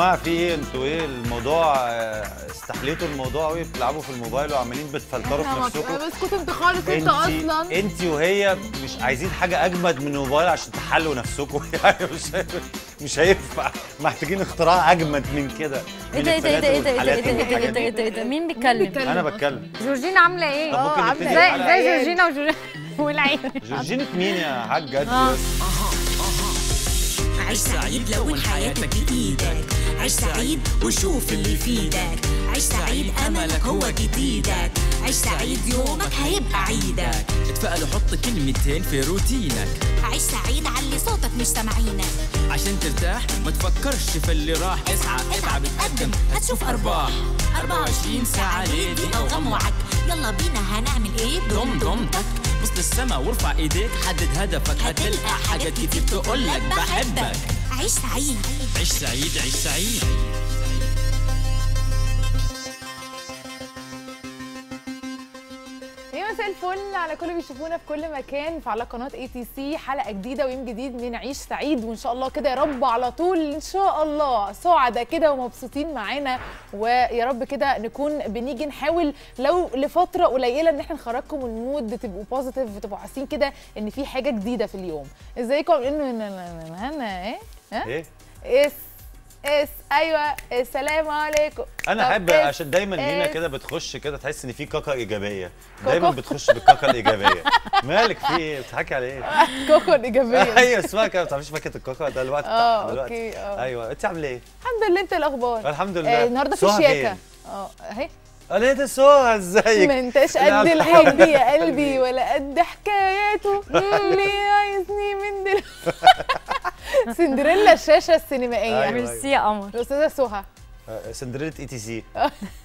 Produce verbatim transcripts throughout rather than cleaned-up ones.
ما في انتوا ايه الموضوع؟ استحليتوا الموضوع قوي، بتلعبوا في الموبايل وعمالين بتفلتروا في نفسكم. اسكت انت خالص، انت اصلا انت وهي مش عايزين حاجه اجمد من الموبايل عشان تحلوا نفسكم يعني؟ مش مش هينفع، محتاجين اختراع اجمد من كده. ايه ده ايه ده ايه ده ايه ده ايه ده ايه ده مين بيتكلم؟ انا بتكلم. جورجينا عامله ايه؟ اه عامله زي زي جورجينا وجورجينا والعين. جورجينا مين يا حاج؟ اها عيش سعيد، لون حياتك بايدك، عيش سعيد وشوف اللي يفيدك، عيش سعيد املك هو جديدك، عيش سعيد يومك هيبقى عيدك، اتفائل وحط كلمتين في روتينك، عيش سعيد علي صوتك مش سامعينك، عشان ترتاح ما تفكرش في اللي راح، اسعى اتعب اتقدم هتشوف ارباح، أربعة وعشرين ساعة ليل دي اوغام وعك، يلا بينا هنعمل ايه؟ ضم ضمتك بص للسما وارفع ايديك، حدد هدفك هتلقى حاجات كتير تقولك بحبك. عيش سعيد عيش سعيد عيش سعيد. يا مساء الفل على كل بيشوفونا في كل مكان فعلى قناه اي تي سي، حلقه جديده ويوم جديد من عيش سعيد، وان شاء الله كده يا رب على طول ان شاء الله سعداء كده ومبسوطين معانا، ويا رب كده نكون بنيجي نحاول لو لفتره قليله ان احنا نخرجكم من المود، تبقوا بوزيتيف وتبقوا حاسين كده ان في حاجه جديده في اليوم. ازيكم؟ انه هنا ايه؟ ها؟ ايه؟ اس اس ايوه السلام عليكم. انا احب عشان دايما لينا كده بتخش كده تحس ان في كاكا ايجابيه، دايما بتخش بالكاكا الايجابيه. مالك في ايه؟ بتحكي على ايه؟ كاكا الايجابيه ايوه اسمها كده، ما بتعرفيش باكت الكاكا ده الوقت بتاعها دلوقتي. ايوه انت عامله ايه؟ الحمد لله. انت الاخبار؟ الحمد لله. النهارده في شياكه اه اهي. قالت سهى ازيك؟ ما انتاش قد الحب يا قلبي ولا قد حكاياته، ليه عايزني من دلوقتي؟ سندريلا الشاشه السينمائيه. ميرسي يا قمر. الاستاذه سهى سندريلا اي تي سي.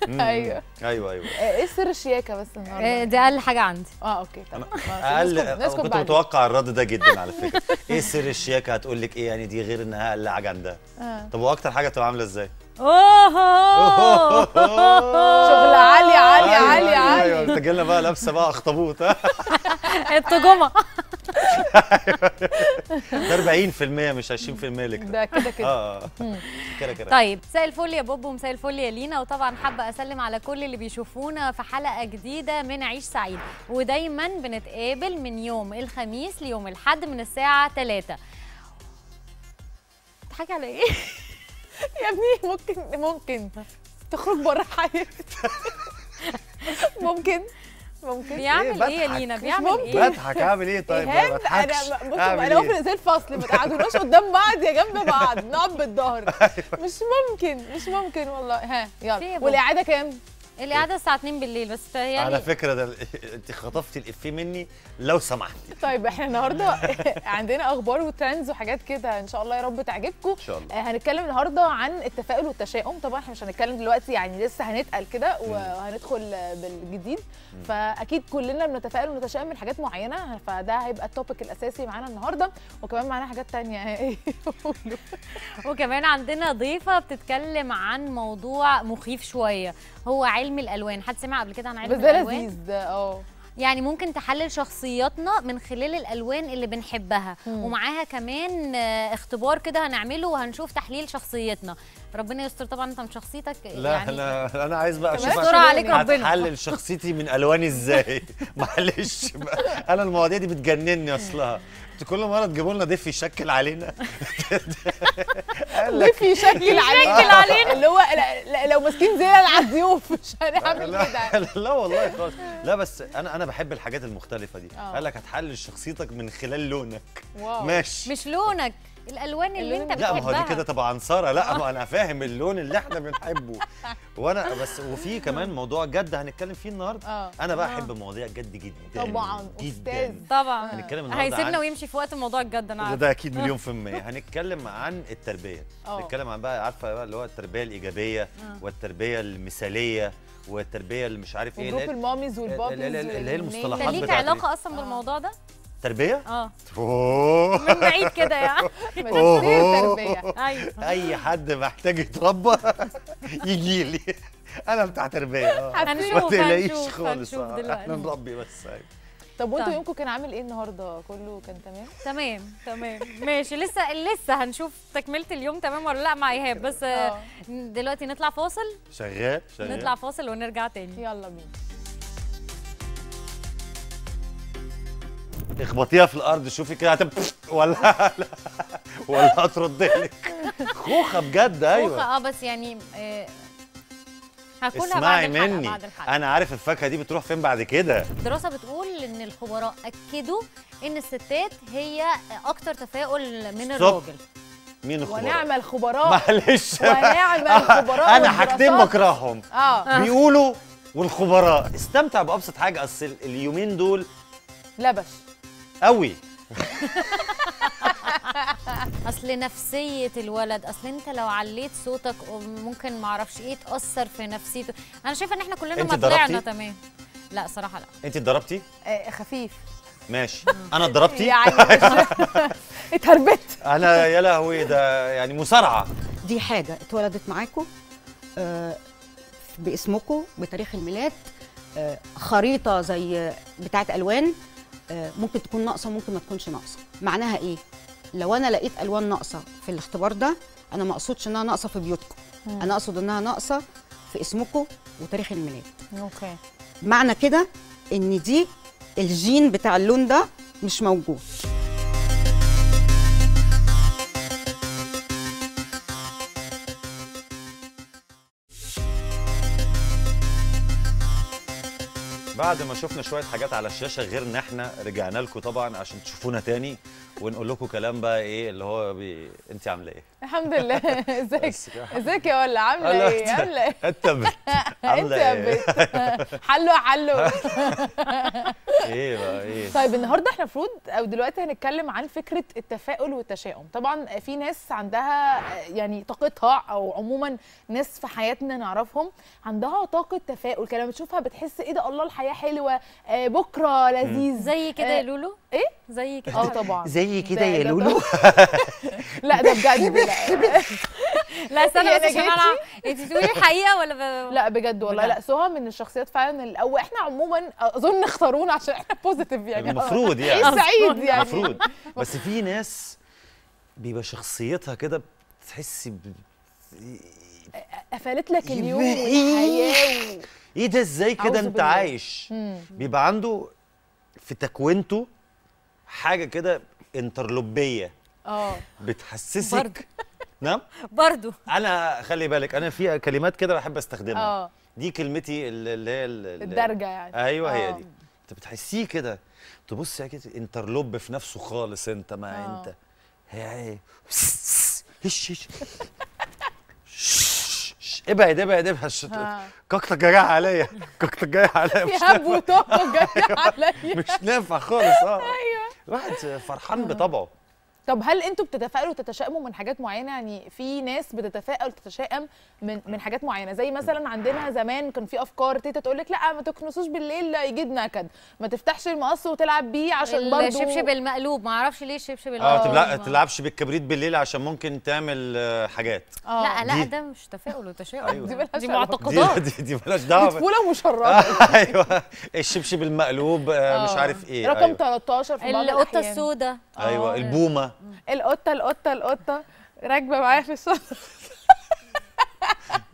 ايوه ايوه ايوه ايه سر الشياكه بس النهارده؟ دي اقل حاجه عندي. اه اوكي تمام. اقل كنت متوقع الرد ده جدا على فكره. ايه سر الشياكه؟ هتقول لك ايه يعني دي غير انها اقل حاجه عندها؟ طب واكتر حاجه تبقى عامله ازاي؟ اوه شغل عاليه عاليه عاليه عاليه. انت جاي لنا بقى لابسه بقى اخطبوط ها؟ التجمه ده أربعين بالمية مش عشرين بالمية لك ده كده كده اه كده كده. طيب مساء الفل يا بوب ومساء الفل يا لينا، وطبعا حابه اسلم على كل اللي بيشوفونا في حلقه جديده من عيش سعيد، ودايما بنتقابل من يوم الخميس ليوم الاحد من الساعه ثلاثة. بتضحكي على ايه؟ يا ابني ممكن ممكن تخرج بره حياتي. ممكن ممكن بيعمل ايه يا لينا؟ بيعمل ايه؟ بضحك. اعمل ايه طيب؟ ما بضحكش. انا بصوا انا وفي زي الفصل ما تقعدوناش قدام بعض يا جنب بعض، نقعد بالظهر. مش ممكن مش ممكن والله. ها يلا. والاعاده كام؟ الاعاده الساعه اتنين بالليل بس يعني. على فكره ده انت خطفتي الافيه مني لو سمحتي. طيب احنا النهارده عندنا اخبار وترندز وحاجات كده ان شاء الله يا رب تعجبكم. ان شاء الله. هنتكلم النهارده عن التفاؤل والتشاؤم، طبعا احنا مش هنتكلم دلوقتي يعني لسه هنتقل كده وهندخل بالجديد، فاكيد كلنا بنتفائل ونتشائم من حاجات معينه، فده هيبقى التوبيك الاساسي معانا النهارده، وكمان معانا حاجات ثانيه. وكمان عندنا ضيفه بتتكلم عن موضوع مخيف شويه هو علم الالوان. حد سمع قبل كده عن علم الالوان؟ بس ده لذيذ ده اه، يعني ممكن تحلل شخصياتنا من خلال الالوان اللي بنحبها، مم. ومعاها كمان اختبار كده هنعمله وهنشوف تحليل شخصيتنا، ربنا يستر. طبعا انت من شخصيتك لا يعني لا انا عايز بقى اشوف هتحلل شخصيتي من الواني ازاي. معلش بقى انا المواضيع دي بتجنني اصلها، كل مره تجيبوا لنا ضيف يشكل علينا. ضيف يشكل علينا اللي هو لو ماسكين زي على الضيوف مش هنعمل كده. لا والله خالص، لا بس انا انا بحب الحاجات المختلفه دي. قال لك هتحلل شخصيتك من خلال لونك. ماشي مش لونك، الالوان اللي انت بتحبها. لا ما هو دي كده تبقى عنصره. لا ما انا فاهم اللون اللي احنا بنحبه. وانا بس وفي كمان موضوع جد هنتكلم فيه النهارده. آه. انا بقى احب آه. مواضيع جد جدا طبعا جدا طبعا. هنتكلم النهارده هيسيبنا ويمشي في وقت موضوع الجد انا عارفه ده اكيد مليون في الميه. هنتكلم عن التربيه. آه. هنتكلم عن بقى عارفه بقى اللي هو التربيه الايجابيه آه. والتربيه المثاليه والتربيه اللي مش عارف ايه، جروب الماميز والبابيز اللي هي المصطلحات بتاعتها. ليك علاقه اصلا بالموضوع ده؟ تربيه؟ اه من بعيد كده يعني مدرسة تربية. ايوه اي حد محتاج يتربى يجي لي انا بتاع تربيه. اه هنشوف هنشوف هنشوف دلوقتي احنا نربي بس. ايوه طب وانتوا يومكم كان عامل ايه النهارده؟ كله كان تمام؟ تمام تمام ماشي. لسه لسه هنشوف تكمله اليوم تمام ولا لا مع ايهاب، بس أوه. دلوقتي نطلع فاصل. شغال شغال. نطلع فاصل ونرجع تاني، يلا بينا. اخبطيها في الارض شوفي كده هتب ولا ولا هترد لك خوخه بجد. ايوه خوخه اه بس يعني آه هاكلها بعد الحلقة. مني بعد الحلقة. انا عارف الفاكهه دي بتروح فين بعد كده. دراسه بتقول ان الخبراء اكدوا ان الستات هي اكتر تفاؤل من الراجل. مين الخبراء؟ ونعم الخبراء. معلش ونعم الخبراء. انا حاجتين بكرههم آه. بيقولوا والخبراء. استمتع بابسط حاجه، اصل اليومين دول لبش قوي اصل نفسيه الولد، اصل انت لو عليت صوتك ممكن معرفش ايه تاثر في نفسيته. انا شايفه ان احنا كلنا ما طلعنا تمام. لا صراحه لا. انت اتضربتي؟ آه خفيف ماشي. انا اتضربتي يعني اتهربت انا يا لهوي ده يعني مصارعه. دي حاجه اتولدت معاكم آه باسمكم بتاريخ الميلاد، آه خريطه زي بتاعه الوان، آه ممكن تكون ناقصه ممكن ما تكونش ناقصه. معناها ايه؟ لو انا لقيت الوان ناقصه في الاختبار ده انا ما اقصدش انها ناقصه في بيوتكم، انا اقصد انها ناقصه في اسمكم وتاريخ الميلاد. اوكي. معنى كده ان دي الجين بتاع اللون ده مش موجود. بعد ما شفنا شويه حاجات على الشاشه غير ان احنا رجعنا لكم طبعا عشان تشوفونا تاني ونقول لكم كلام بقى ايه اللي هو بي... انت عامله ايه؟ الحمد لله. ازيك ازيك يا ولا عامله ايه؟ عامله ايه؟ انت بت عامله ايه؟ حلو حلو ايه بقى ايه؟ طيب النهارده احنا المفروض او دلوقتي هنتكلم عن فكره التفاؤل والتشاؤم. طبعا في ناس عندها يعني طاقتها، او عموما ناس في حياتنا نعرفهم عندها طاقه تفاؤل، كده لما بتشوفها بتحس ايه ده، الله الحياه حلوه، آه بكره لذيذ. زي كده يا لولو؟ ايه؟ زي كده اه طبعا زي كده يا لولو. لا ده بجد. لا لا استنى بس عشان انا انت بتقولي الحقيقه ولا ب... لا بجد والله. لا سهى من الشخصيات فعلا الاول. احنا عموما اظن اختارونا عشان احنا بوزيتيف يعني المفروض يعني عيش سعيد يعني المفروض. بس في ناس بيبقى شخصيتها كده بتحسي ب... قفلت لك اليوم والحياه. ايه ده ازاي كده انت عايش؟ بيبقى عنده في تكوينته حاجه كده انترلوبيه اه بتحسسك. نعم برضو انا خلي بالك انا في كلمات كده بحب استخدمها اه دي كلمتي اللي هي الدارجه يعني. ايوه هي دي. انت بتحسيه كده تبص كده انترلوب في نفسه خالص. انت ما أوه. انت هي ابعد ابعد ابعد كاكتك جايه عليا كاكتك جايه عليا مش نافع مش نافع خالص. اه ايوه الواحد فرحان بطبعه. طب هل انتوا بتتفائلوا وتتشائموا من حاجات معينه؟ يعني في ناس بتتفائل وتتشائم من من حاجات معينه، زي مثلا عندنا زمان كان في افكار تيتا تقول لك لا ما تكنسوش بالليل يجي نكد، ما تفتحش المقص وتلعب بيه عشان برضه الشبشب المقلوب. ما اعرفش ليه الشبشب المقلوب اه ما تلعبش بالكبريت بالليل عشان ممكن تعمل حاجات. آه لا لا ده مش تفاؤل وتشاؤم. أيوة. دي, دي معتقدات دي, دي, دي بلاش دعوه طفوله مشرده. ايوه الشبشب المقلوب آه مش عارف ايه رقم أيوة. تلتاشر في بعض الاحيان القطه السوداء. ايوه البومه القطه القطه القطه راكبه معايا في الشنطه.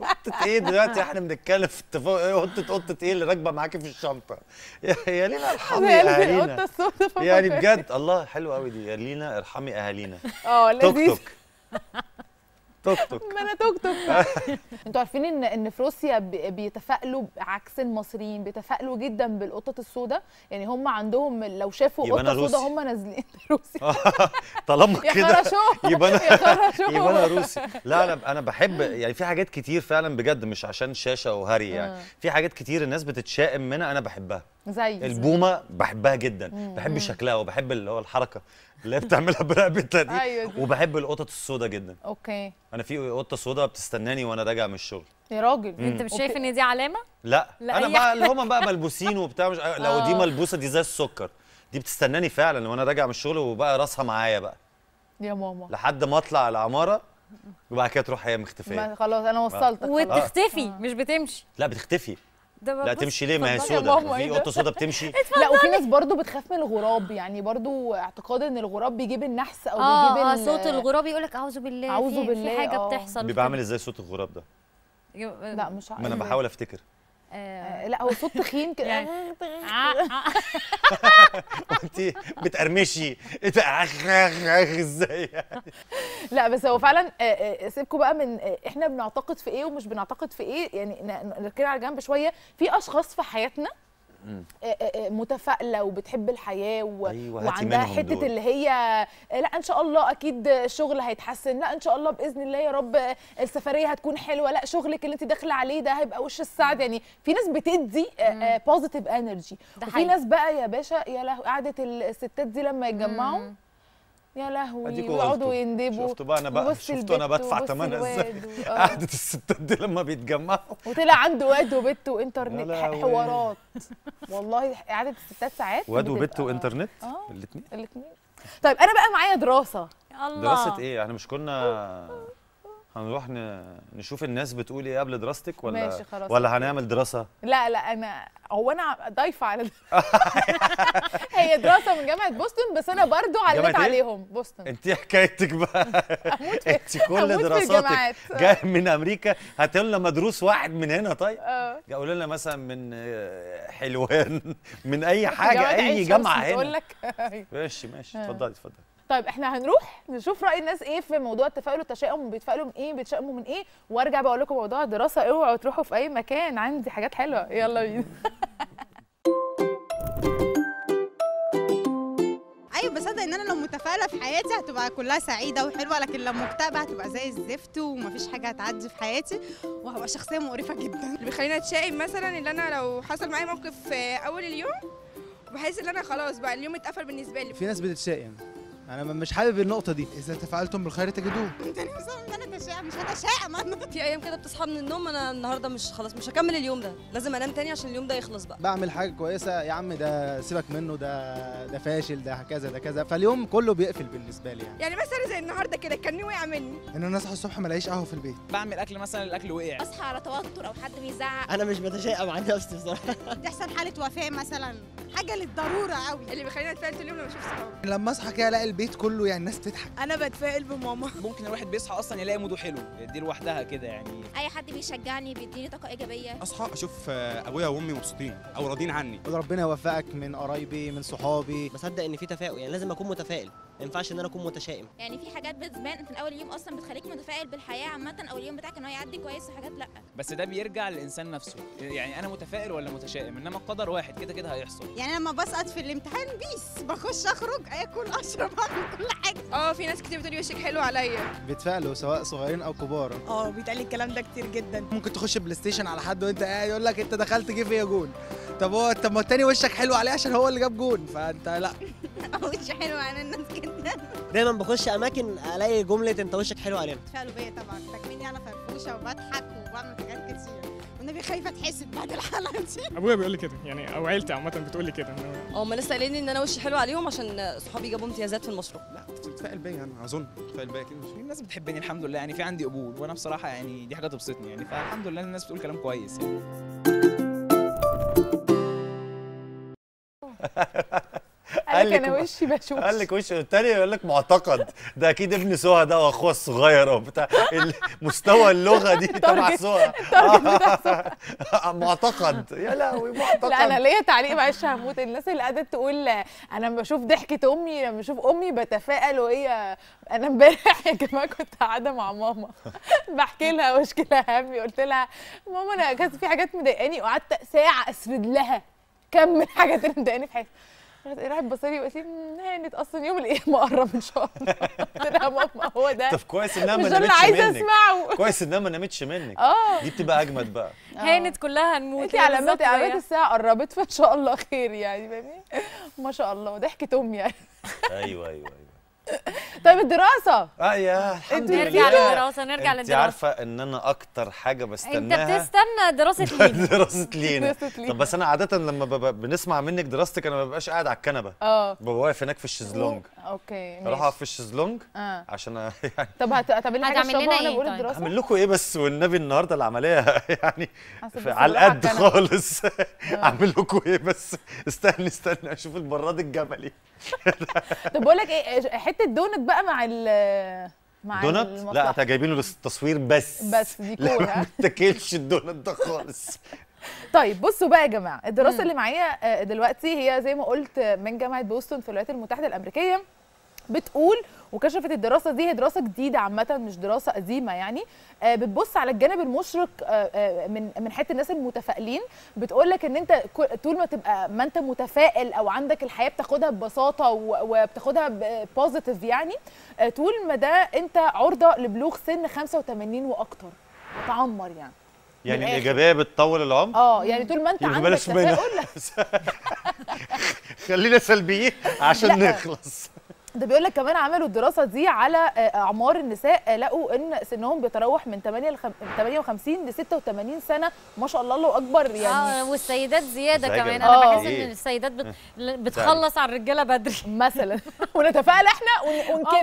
قطه ايه دلوقتي احنا بنتكلم في التفاؤل؟ ايه قطه قطه ايه اللي راكبه معاكي في الشنطه؟ يا لينا ارحمي اهالينا يعني بجد. الله حلوه قوي دي. يا لينا ارحمي اهالينا. اه لذيذ. توك توك توك توك ما انا توك توك. انتوا عارفين ان ان في روسيا بيتفائلوا عكس المصريين، بيتفائلوا جدا بالقطط السوداء. يعني هم عندهم لو شافوا قطه سوداء هم نازلين روسي. طالما كده يبقى انا يبقى انا روسي. لا انا انا بحب يعني في حاجات كتير فعلا بجد مش عشان شاشه وهري يعني. في حاجات كتير الناس بتتشائم منها انا بحبها. زي البومه بحبها جدا. بحب شكلها وبحب اللي هو الحركه اللي بتعملها برقبتها دي. أيوة وبحب القطط السوداء جدا. اوكي انا في قطه سوداء بتستناني وانا راجع من الشغل. يا راجل انت مش شايف ان دي علامه؟ لا, لا انا بقى اللي هم بقى ملبوسين وبتاع مش... لو دي ملبوسه دي زي السكر دي بتستناني فعلا وانا راجع من الشغل وبقى راسها معايا بقى يا ماما لحد ما اطلع العماره وبعد كده تروح هي مختفيه. خلاص انا وصلتك. وتختفي آه. مش بتمشي. لا بتختفي لا تمشي ليه؟ ما هي سودا، في قطه سودا بتمشي. لا وفي ناس برضو بتخاف من الغراب، يعني برضو اعتقاد ان الغراب بيجيب النحس او آه بيجيب آه صوت الغراب، يقول لك اعوذ بالله اعوذ بالله في حاجه آه بتحصل. بيبقى عامل ازاي صوت الغراب ده؟ لا مش عارف، ما انا بحاول افتكر. آه لا هو صوت تخين كده. انت بتقرمشي ازاي يعني؟ لا بس هو فعلا سيبكم بقى من احنا بنعتقد في ايه ومش بنعتقد في ايه، يعني نركنها على جنب شويه. في اشخاص في حياتنا متفائله وبتحب الحياه و... أيوة، وعندها حته دول. اللي هي لا ان شاء الله اكيد الشغل هيتحسن، لا ان شاء الله باذن الله يا رب السفريه هتكون حلوه، لا شغلك اللي انت داخله عليه ده هيبقى وش السعد. يعني في ناس بتدي بوزيتيف انرجي، وفي ناس بقى يا باشا يا لهوي قعده الستات دي لما يتجمعوا يا لهوي ويقعدوا يندبوا. شفتوا بقى انا بقى شفتوا انا بدفع ثمنها ازاي قعده الستات دي لما بيتجمعوا، وطلع عنده واد وبت وانترنت حوارات. والله قعده الستات ساعات، واد وبت وانترنت آه. الاثنين الاثنين. طيب انا بقى معايا دراسه. الله، دراسه ايه؟ احنا مش كنا هنروح نشوف الناس بتقول ايه قبل دراستك ولا ماشي خلاص ولا هنعمل دراسه؟ لا لا انا هو انا ضايفه على هي دراسه من جامعه بوسطن، بس انا برضو علقت عليهم بوسطن. انت حكايتك بقى انت كل دراساتك جايه من امريكا، هات لنا مدروس واحد من هنا. طيب قول لنا مثلا من حلوان، من اي حاجه، اي جامعه هنا بقول لك. ماشي ماشي اتفضلي اتفضلي. طيب احنا هنروح نشوف راي الناس ايه في موضوع التفاؤل والتشاؤم، بيتفائلوا من ايه بيتشائموا من ايه، وارجع بقول لكم موضوع الدراسه. اوعوا تروحوا في اي مكان، عندي حاجات حلوه. يلا بينا. ايوه بصدق ان انا لو متفائله في حياتي هتبقى كلها سعيده وحلوه، لكن لو مكتئبه هتبقى زي الزفت ومفيش حاجه هتعدي في حياتي، وهبقى شخصيه مقرفه جدا. اللي بيخليني اتشائم مثلا ان انا لو حصل معايا موقف اول اليوم بحس ان انا خلاص بقى اليوم اتقفل بالنسبه لي. في ناس بتتشائم، انا مش حابب النقطه دي. اذا تفاعلتم بالخير تجدوه. انت نفسك ان انا اتشائم؟ مش هتشائم انا. في ايام كده بتصحى من النوم انا النهارده مش خلاص مش هكمل اليوم ده، لازم انام تاني عشان اليوم ده يخلص بقى. بعمل حاجه كويسه يا عم ده سيبك منه، ده ده فاشل، ده كذا ده كذا، فاليوم كله بيقفل بالنسبه لي. يعني يعني مثلا زي النهارده كده كان وقع مني ان انا اصحى الصبح ما الاقيش قهوه في البيت. بعمل اكل مثلا الاكل وقع، اصحى على توتر او حد بيزعق. انا مش بتشائم عن نفسي بصراحه. بتحصل حاله وفاه مثلا، حاجه للضروره قوي اللي بيخليني اتفائل اليوم لما اشوف صحابي. لما اصحى كده الاقي البيت كله يعني الناس بتضحك. انا بتفائل بماما. ممكن الواحد بيصحى اصلا يلاقي موده حلو، دي لوحدها كده يعني. اي حد بيشجعني بيديني طاقه ايجابيه. اصحى اشوف ابويا وامي مبسوطين او راضيين عني. ربنا يوفقك من قرايبي من صحابي. بصدق ان في تفاؤل، يعني لازم اكون متفائل، ما ينفعش ان انا اكون متشائم. يعني في حاجات بتبان في اول اليوم اصلا بتخليك متفائل بالحياه عامه او اليوم بتاعك ان هو يعدي كويس، وحاجات لا. بس ده بيرجع للانسان نفسه، يعني انا متفائل ولا متشائم، انما القدر واحد كده كده هيحصل. يعني لما بسقط في الامتحان بيس بخش اخرج اكل اشرب اعمل كل حاجه. اه في ناس كتير بتقول وشك حلو عليا. بيتفائلوا سواء صغيرين او كبار. اه بيتقال الكلام ده كتير جدا. ممكن تخش بلاي ستيشن على حد وانت قاعد يقول لك انت دخلت جه فيا جول. طب هو طب ما التاني وشك حلو عليه عشان هو اللي جاب جول، فانت لا. وش حلو على الناس كده. دايما بخش اماكن الاقي جمله انت وشك حلو علينا. بيتفائلوا بيا طبعا، فاكريني انا فرفوشه وبضحك وبعمل حاجات كتير. والنبي خايفه اتحسد بعد الحلقه دي. ابويا بيقول لي كده يعني، او عيلتي عامه بتقول لي كده. هم لسه قايلين ان انا وشي حلو عليهم عشان صحابي جابوا امتيازات في المشروع. لا بتفائل بيا انا اظن، بتفائل بيا كده. الناس بتحبني الحمد لله، يعني في عندي قبول، وانا بصراحه يعني دي حاجه تبسطني يعني، فالحمد لله الناس بتقول كلام كويس يعني. قال لك انا وشي بشوش، قال لك وشي التاني يقول لك معتقد ده اكيد ابن سهى ده واخوها الصغير وبتاع. مستوى اللغه دي تبع سهى. معتقد يا لهوي معتقد. لا انا ليا تعليق معلش هموت، الناس اللي قعدت تقول انا لما بشوف ضحكه امي لما بشوف امي بتفائل وهي. انا امبارح يا جماعه كنت قاعده مع ماما بحكي لها وشكلها همي، قلت لها ماما انا كانت في حاجات مضايقاني، وقعدت ساعه اسرد لها كم من الحاجات اللي مضايقاني في حياتي. قالت ايه راحت بصري وقالت لي هانت اصلا يوم الايام قرب ان شاء الله. قلت لها ماما هو ده. طب كويس انها ما نامتش منك، مش عايزه اسمعه. كويس انها ما نامتش منك، اه دي بتبقى اجمد بقى. هانت كلها هنموت. انت علامات علامات الساعه قربت، فان شاء الله خير يعني فاهمين. ما شاء الله ضحكه امي يعني. ايوه ايوه ايوه طيب الدراسه اه يا الحمد لله نرجع للدراسه نرجع للدراسه انت عارفه ان انا اكتر حاجه بستناها انت بتستنى دراسه لينا دراسه لينا طب بس انا عاده لما بنسمع منك دراستك انا ما ببقاش قاعد على الكنبه اه ببقى واقف هناك في الشيزلونج اوكي اروح اقف في الشيزلونج اه عشان يعني طب هتعمل لنا ايه طيب هعمل لكم ايه بس والنبي النهارده العمليه يعني على القد خالص اعمل لكم ايه بس استني استني اشوف البراد الجبلي طب بقول لك ايه حته دونت بقى مع ال مع دونت لا احنا جايبينه للتصوير بس بس دي كوره ما بتاكلش الدونت ده خالص طيب بصوا بقى يا جماعه الدراسه اللي معايا دلوقتي هي زي ما قلت من جامعه بوسطن في الولايات المتحده الامريكيه بتقول وكشفت الدراسه دي هي دراسه جديده عامه مش دراسه قديمه يعني بتبص على الجانب المشرق من من حته الناس المتفائلين بتقول لك ان انت طول ما تبقى ما انت متفائل او عندك الحياه بتاخدها ببساطه وبتاخدها بوزيتيف يعني طول ما ده انت عرضه لبلوغ سن خمسة وثمانين واكتر تعمر يعني يعني الايجابيه بتطول العمر اه يعني طول ما انت عندك تفاؤل خلينا سلبيين عشان نخلص ده بيقول لك كمان عملوا الدراسه دي على اعمار النساء لقوا ان سنهم بيتراوح من ثمانية وخمسين ل ستة وثمانين سنه ما شاء الله الله اكبر يعني اه والسيدات زياده كمان انا بحس ان السيدات بتخلص على الرجاله بدري مثلا ونتفائل احنا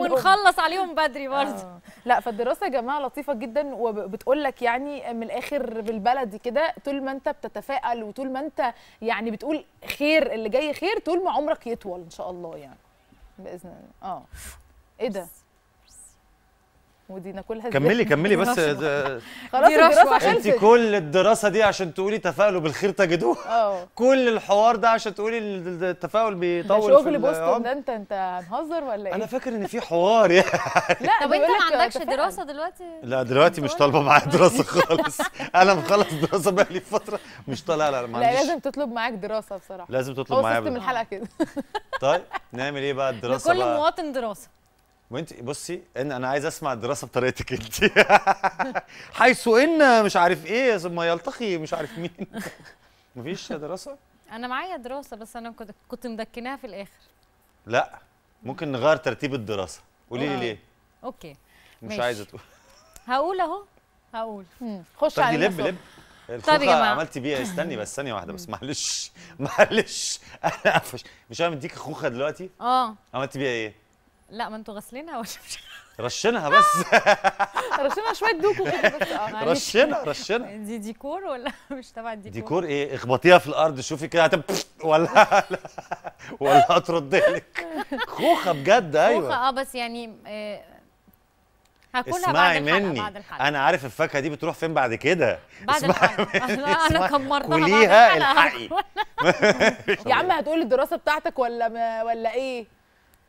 ونخلص عليهم بدري برضه لا فالدراسه يا جماعه لطيفه جدا وبتقول لك يعني من الاخر بالبلدي كده طول ما انت بتتفائل وطول ما انت يعني بتقول خير اللي جاي خير طول ما عمرك يطول ان شاء الله يعني باذن الله اه ايه ده ودي ناكلها كملي كملي بس خلاص الدراسه خلصت انت كل الدراسه دي عشان تقولي تفاؤلوا بالخير تجدوه اه كل الحوار ده عشان تقولي التفاؤل بيطول شغل بوسطن ده انت انت هنهزر ولا ايه انا فاكر ان في حوار يعني لا طب انت ما عندكش دراسه دلوقتي لا دلوقتي مش طالبه معايا دراسه خالص انا مخلص دراسه بقالي فتره مش طالع لا ما عنديش لا لازم تطلب معاك دراسه بصراحه لازم تطلب معايا دراسه من الحلقه كده طيب نعمل ايه بقى الدراسه بقى لكل مواطن دراسه وانت بصي ان انا عايز اسمع الدراسه بطريقتك انت حيث ان مش عارف ايه ثم يلتقي مش عارف مين مفيش دراسه انا معايا دراسه بس انا كنت كنت مدكناها في الاخر لا ممكن نغير ترتيب الدراسه قولي لي ليه اوكي مش ماشي. عايزه تقول هقول اهو هقول خش على لب لب طب يا جماعه عملتي بيها استني بس ثانيه واحده بس معلش معلش انا قفش مش انا مديك خوخه دلوقتي اه عملتي بيها ايه لا ما انتوا غسلينها ولا رشينها بس رشينها شويه دوكو كده بس اه رشينها رشينها دي ديكور ولا مش تبع الديكور ديكور ايه اخبطيها في الارض شوفي كده هتب ولا ولا هترد لك خوخه بجد ايوه خوخه اه بس يعني هاكلها بعد الحلقه بعد الحلقه انا عارف الفاكهه دي بتروح فين بعد كده بعد الحلقه انا كمرتها كليها الحقي يا عم هتقولي الدراسه بتاعتك ولا ولا ايه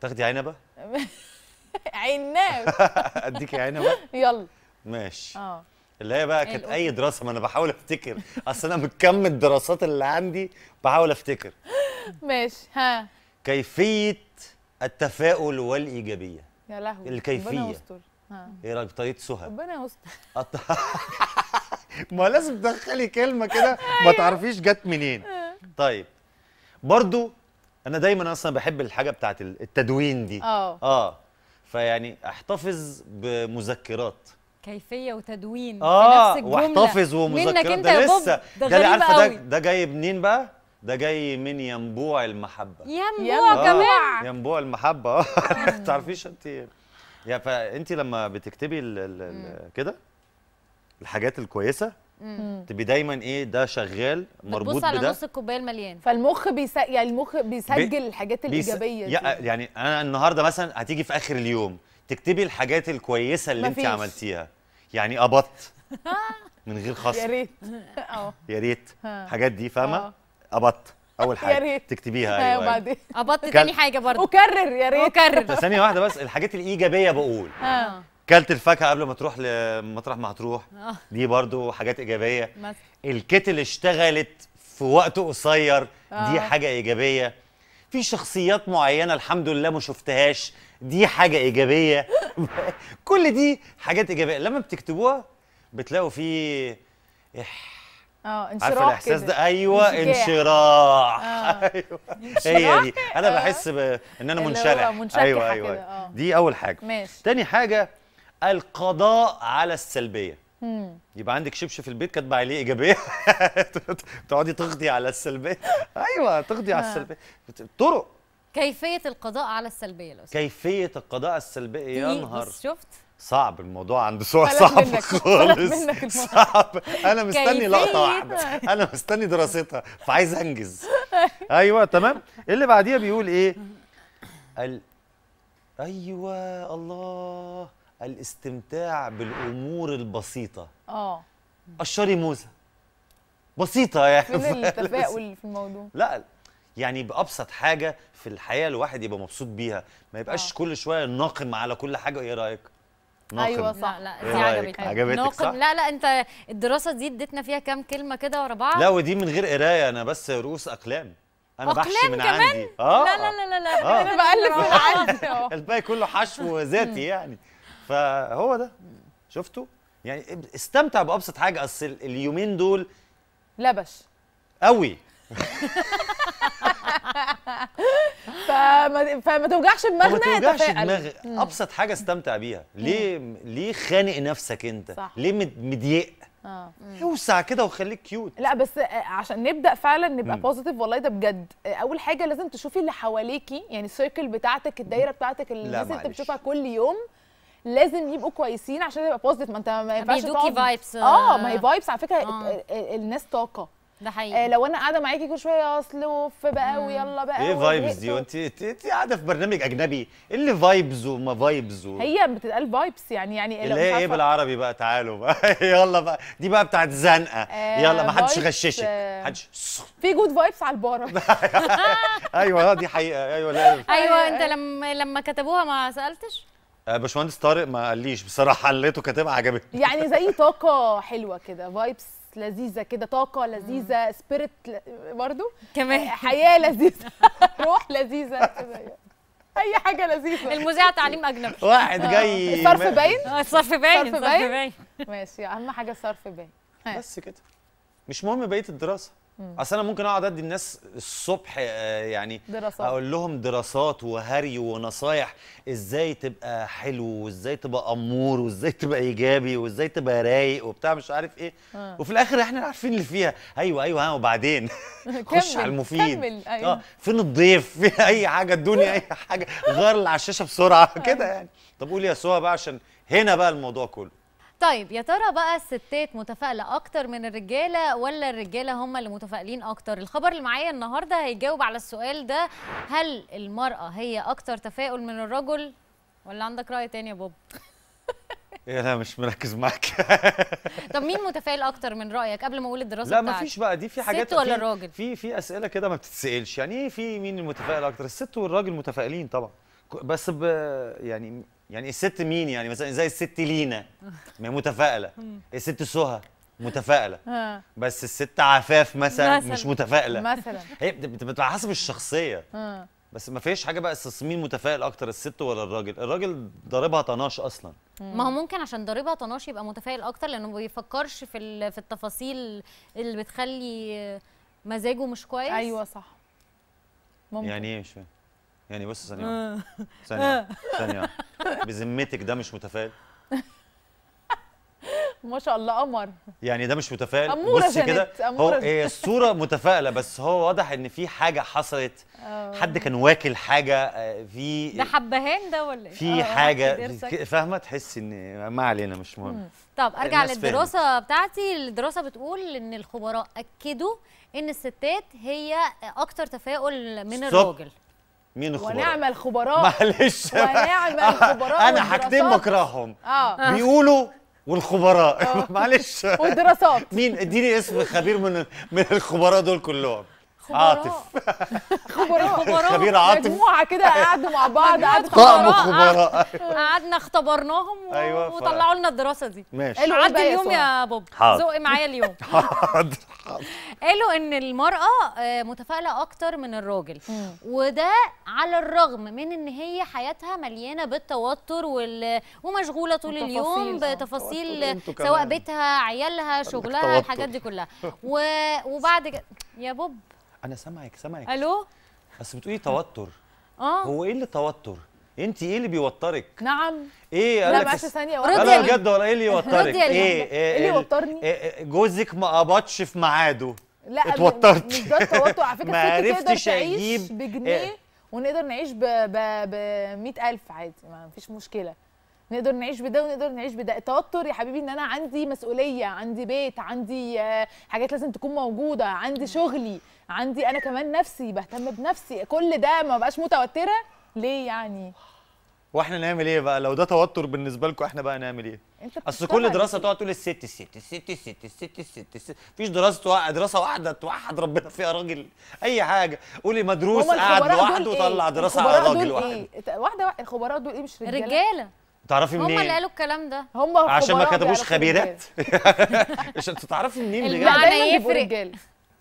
تاخدي عنبه عناب اديكي عنبه يلا ماشي اه اللي هي بقى كانت اي دراسه ما انا بحاول افتكر اصل انا من كم الدراسات اللي عندي بحاول افتكر ماشي ها كيفيه التفاؤل والايجابيه يا لهوي الكيفيه يستر ها ايه رايك بطريقه سهى ربنا يستر ما لازم تدخلي كلمه كده ما تعرفيش جت منين طيب برضو أنا دايماً أصلاً بحب الحاجة بتاعت التدوين دي أوه. آه فيعني أحتفظ بمذكرات كيفية وتدوين آه بنفس الجملة وأحتفظ ومذكرات ده لسه ده اللي عارفة ده, ده جاي منين بقى؟ ده جاي من ينبوع المحبة ينبوع كمان ينبوع المحبة آه ما تعرفيش أنت يعني فأنت لما بتكتبي كده الحاجات الكويسة تبقي دايما ايه ده شغال مربوط بده على نص الكوبايه المليان فالمخ بيس... يعني المخ بيسجل بي... الحاجات الايجابيه بيس... دي يعني انا النهارده مثلا هتيجي في اخر اليوم تكتبي الحاجات الكويسه اللي انت عملتيها يعني قبضت من غير خصم يا ريت اه يا ريت الحاجات دي فاهمه قبضت اول حاجه تكتبيها ايوه وبعدين قبضت تاني حاجه برضه وكرر يا ريت وكرر ثانيه واحده بس الحاجات الايجابيه بقول اه كلت الفاكهه قبل ما تروح لمطرح ما هتروح دي برضو حاجات ايجابيه الكتل اشتغلت في وقت قصير دي حاجه ايجابيه في شخصيات معينه الحمد لله ما شفتهاش دي حاجه ايجابيه كل دي حاجات ايجابيه لما بتكتبوها بتلاقوا فيه إح اه انشراح، عارفه الاحساس ده؟ ايوه انشراح. آه. ايوه هي دي، انا آه. بحس ان انا منشلح. ايوه ايوه كده. دي اول حاجه. ماشي. تاني حاجه القضاء على السلبيه. مم. يبقى عندك شبشب في البيت كاتبه عليه ايجابيه تقعدي تقضي على السلبيه. ايوه تقضي على السلبيه. طرق كيفيه القضاء على السلبيه يا استاذ. كيفيه القضاء على السلبيه، يا نهار شفت صعب الموضوع عند سوى، صعب خالص صعب. انا مستني لقطه واحده، انا مستني دراستها، فعايز انجز. ايوه تمام. اللي بعديها بيقول ايه؟ ال... ايوه الله، الاستمتاع بالامور البسيطه. اه قشري موزه بسيطه يعني. فين التفاؤل في الموضوع؟ لا يعني بأبسط حاجه في الحياه الواحد يبقى مبسوط بيها، ما يبقاش أوه. كل شويه ناقم على كل حاجه. ايه رايك؟ ناقم. ايوه صح. لا لا دي عجبتني، عجبتك صح؟ لا لا انت الدراسه دي اديتنا فيها كام كلمه كده ورا بعض. لا ودي من غير قرايه، انا بس رؤوس اقلام، انا بحشي من كمان؟ عندي. اه لا لا لا لا انا بقلب من عندي اهو، الباقي كله حشو ذاتي يعني. فهو ده شفتوا يعني، استمتع بأبسط حاجه. اصل اليومين دول لبش قوي فما فما توجعش دماغنا، ما توجعش دماغ. ابسط حاجه استمتع بيها. ليه ليه خانق نفسك انت؟ صح. ليه مضيق؟ اه اوسع كده وخليك كيوت. لا بس عشان نبدا فعلا نبقى بوزيتيف والله ده بجد. اول حاجه لازم تشوفي اللي حواليكي، يعني السيركل بتاعتك، الدايره بتاعتك، الناس اللي انت بتشوفها كل يوم لازم يبقوا كويسين عشان تبقى بوزيتيف. ما انت ما ينفعش بيدوكي فايبس. اه ما هي فايبس على فكره. آه. الناس طاقه ده حقيقي. آه لو انا قاعده معاكي كل شويه اصل وف بقى ويلا بقى. ايه فايبز دي؟ وانت انت قاعده في برنامج اجنبي، ايه اللي فايبز وما فايبز و... هي بتتقال فايبز يعني يعني اللي هي ايه بالعربي بقى؟ تعالوا بقى يلا بقى، دي بقى بتاعت زنقه. آه يلا ما حدش غششك، محدش في جود فايبز على الباره ايوه دي حقيقه. ايوه لا ايوه انت لما لما كتبوها ما سالتش؟ باشمهندس طارق ما قاليش بصراحه، لقيته كاتبها عجبتني يعني زي طاقه حلوه كده، فايبس لذيذه كده، طاقه لذيذه، سبيريت برضو كمان، حياه لذيذه روح لذيذه كده، اي حاجه لذيذه. المذيع تعليم اجنبي واحد جاي. الصرف باين، الصرف باين، الصرف باين. ماشي اهم حاجه الصرف باين بس كده، مش مهم بقيه الدراسه. اصل انا ممكن اقعد ادي الناس الصبح يعني دراسات، اقول لهم دراسات وهري ونصايح ازاي تبقى حلو وازاي تبقى امور وازاي تبقى ايجابي وازاي تبقى رايق وبتاع مش عارف ايه. آه. وفي الاخر احنا عارفين اللي فيها. ايوه ايوه ها وبعدين خش على المفيد. كمل. أيوة. اه فين الضيف؟ فين اي حاجه؟ ادوني اي حاجه غير اللي على الشاشه بسرعه كده يعني. طب قولي يا سهى بقى عشان هنا بقى الموضوع كله. طيب يا ترى بقى الستات متفائلة أكتر من الرجالة ولا الرجالة هم اللي متفائلين أكتر؟ الخبر اللي معايا النهاردة هيجاوب على السؤال ده. هل المرأة هي أكتر تفاؤل من الرجل ولا عندك رأي تاني يا بوب؟ أنا مش مركز معاك طب مين متفائل أكتر من رأيك قبل ما أقول الدراسة بتاعتك؟ لا مفيش بقى، دي في حاجات الست ولا الراجل؟ في في أسئلة كده ما بتتسألش، يعني إيه في مين المتفائل أكتر؟ الست والراجل متفائلين طبعًا، بس ب يعني يعني الست مين يعني؟ مثلا زي الست لينا متفائله، الست سهى متفائله، بس الست عفاف مثلا مش متفائله مثلا. هي بتبقى حسب الشخصيه بس، ما فيش حاجه بقى اساس مين متفائل اكتر الست ولا الراجل. الراجل ضاربها طناش اصلا. ما هو ممكن عشان ضاربها طناش يبقى متفائل اكتر لانه ما بيفكرش في في التفاصيل اللي بتخلي مزاجه مش كويس. ايوه صح ممكن. يعني ايه مش فاهم يعني؟ بص ثانية ثانية ثانية بذمتك ده مش متفائل؟ ما شاء الله قمر يعني، ده مش متفائل. بص كده هو هي الصورة متفائلة بس هو واضح ان في حاجة حصلت، حد كان واكل حاجة في ده حبهان ده ولا ايه؟ في حاجة فاهمة، تحس ان ما علينا مش مهم. طب ارجع للدراسة بتاعتي. الدراسة بتقول ان الخبراء اكدوا ان الستات هي اكتر تفاؤل من الراجل. مين الخبراء؟ ونعم الخبراء معلش ونعم الخبراء. انا حاجتين بكرههم. اه بيقولوا والخبراء معلش والدراسات. مين؟ اديني اسم خبير من من الخبراء دول كلهم. عاطف خبراء خبير عاطف، مجموعه كده قعدوا مع بعض، قعدوا طقم خبراء، قعدنا اختبرناهم وطلعوا لنا الدراسه دي. ماشي. العد اليوم يا بوب، ذوقي معايا اليوم. حاضر. قالوا ان المراه متفائله اكتر من الراجل، وده على الرغم من ان هي حياتها مليانه بالتوتر وال... ومشغوله طول اليوم بتفاصيل سواء بيتها، عيالها، شغلها، الحاجات دي كلها. و... وبعد ك... يا بوب انا سامعك سامعك الو، بس بتقولي توتر. اه هو ايه اللي توتر؟ انت ايه اللي بيوترك؟ نعم ايه؟ لا بس ثانيه ولا بجد، ولا ايه اللي يوترك؟ ايه ايه اللي يوترني؟ جوزك ما قبضش في ميعاده. لا اتوترت، مش ده التوتر على فكره. ما عرفتش اجيب بجنيه، ونقدر نعيش ب مية ألف عادي، ما فيش مشكله، نقدر نعيش بده ونقدر نعيش بده. التوتر يا حبيبي ان انا عندي مسؤوليه، عندي بيت، عندي حاجات لازم تكون موجوده، عندي شغلي، عندي انا كمان نفسي، بهتم بنفسي، كل ده ما بقاش متوتره ليه يعني؟ واحنا نعمل ايه بقى لو ده توتر بالنسبه لكم؟ احنا بقى نعمل ايه؟ اصل كل دراسه تقعد تقول الست الست الست الست الست الست الست، مفيش دراسه دراسه واحده توحد ربنا فيها راجل اي حاجه. قولي مدروس قعد لوحده وطلع دراسه على راجل واحد. واحده الخبراء دول ايه؟ مش رجاله؟ رجاله. تعرفي منين؟ هم اللي قالوا الكلام ده، هم عشان ما كتبوش خبيرات. مش انت تعرفي منين؟ المعنى يفرق.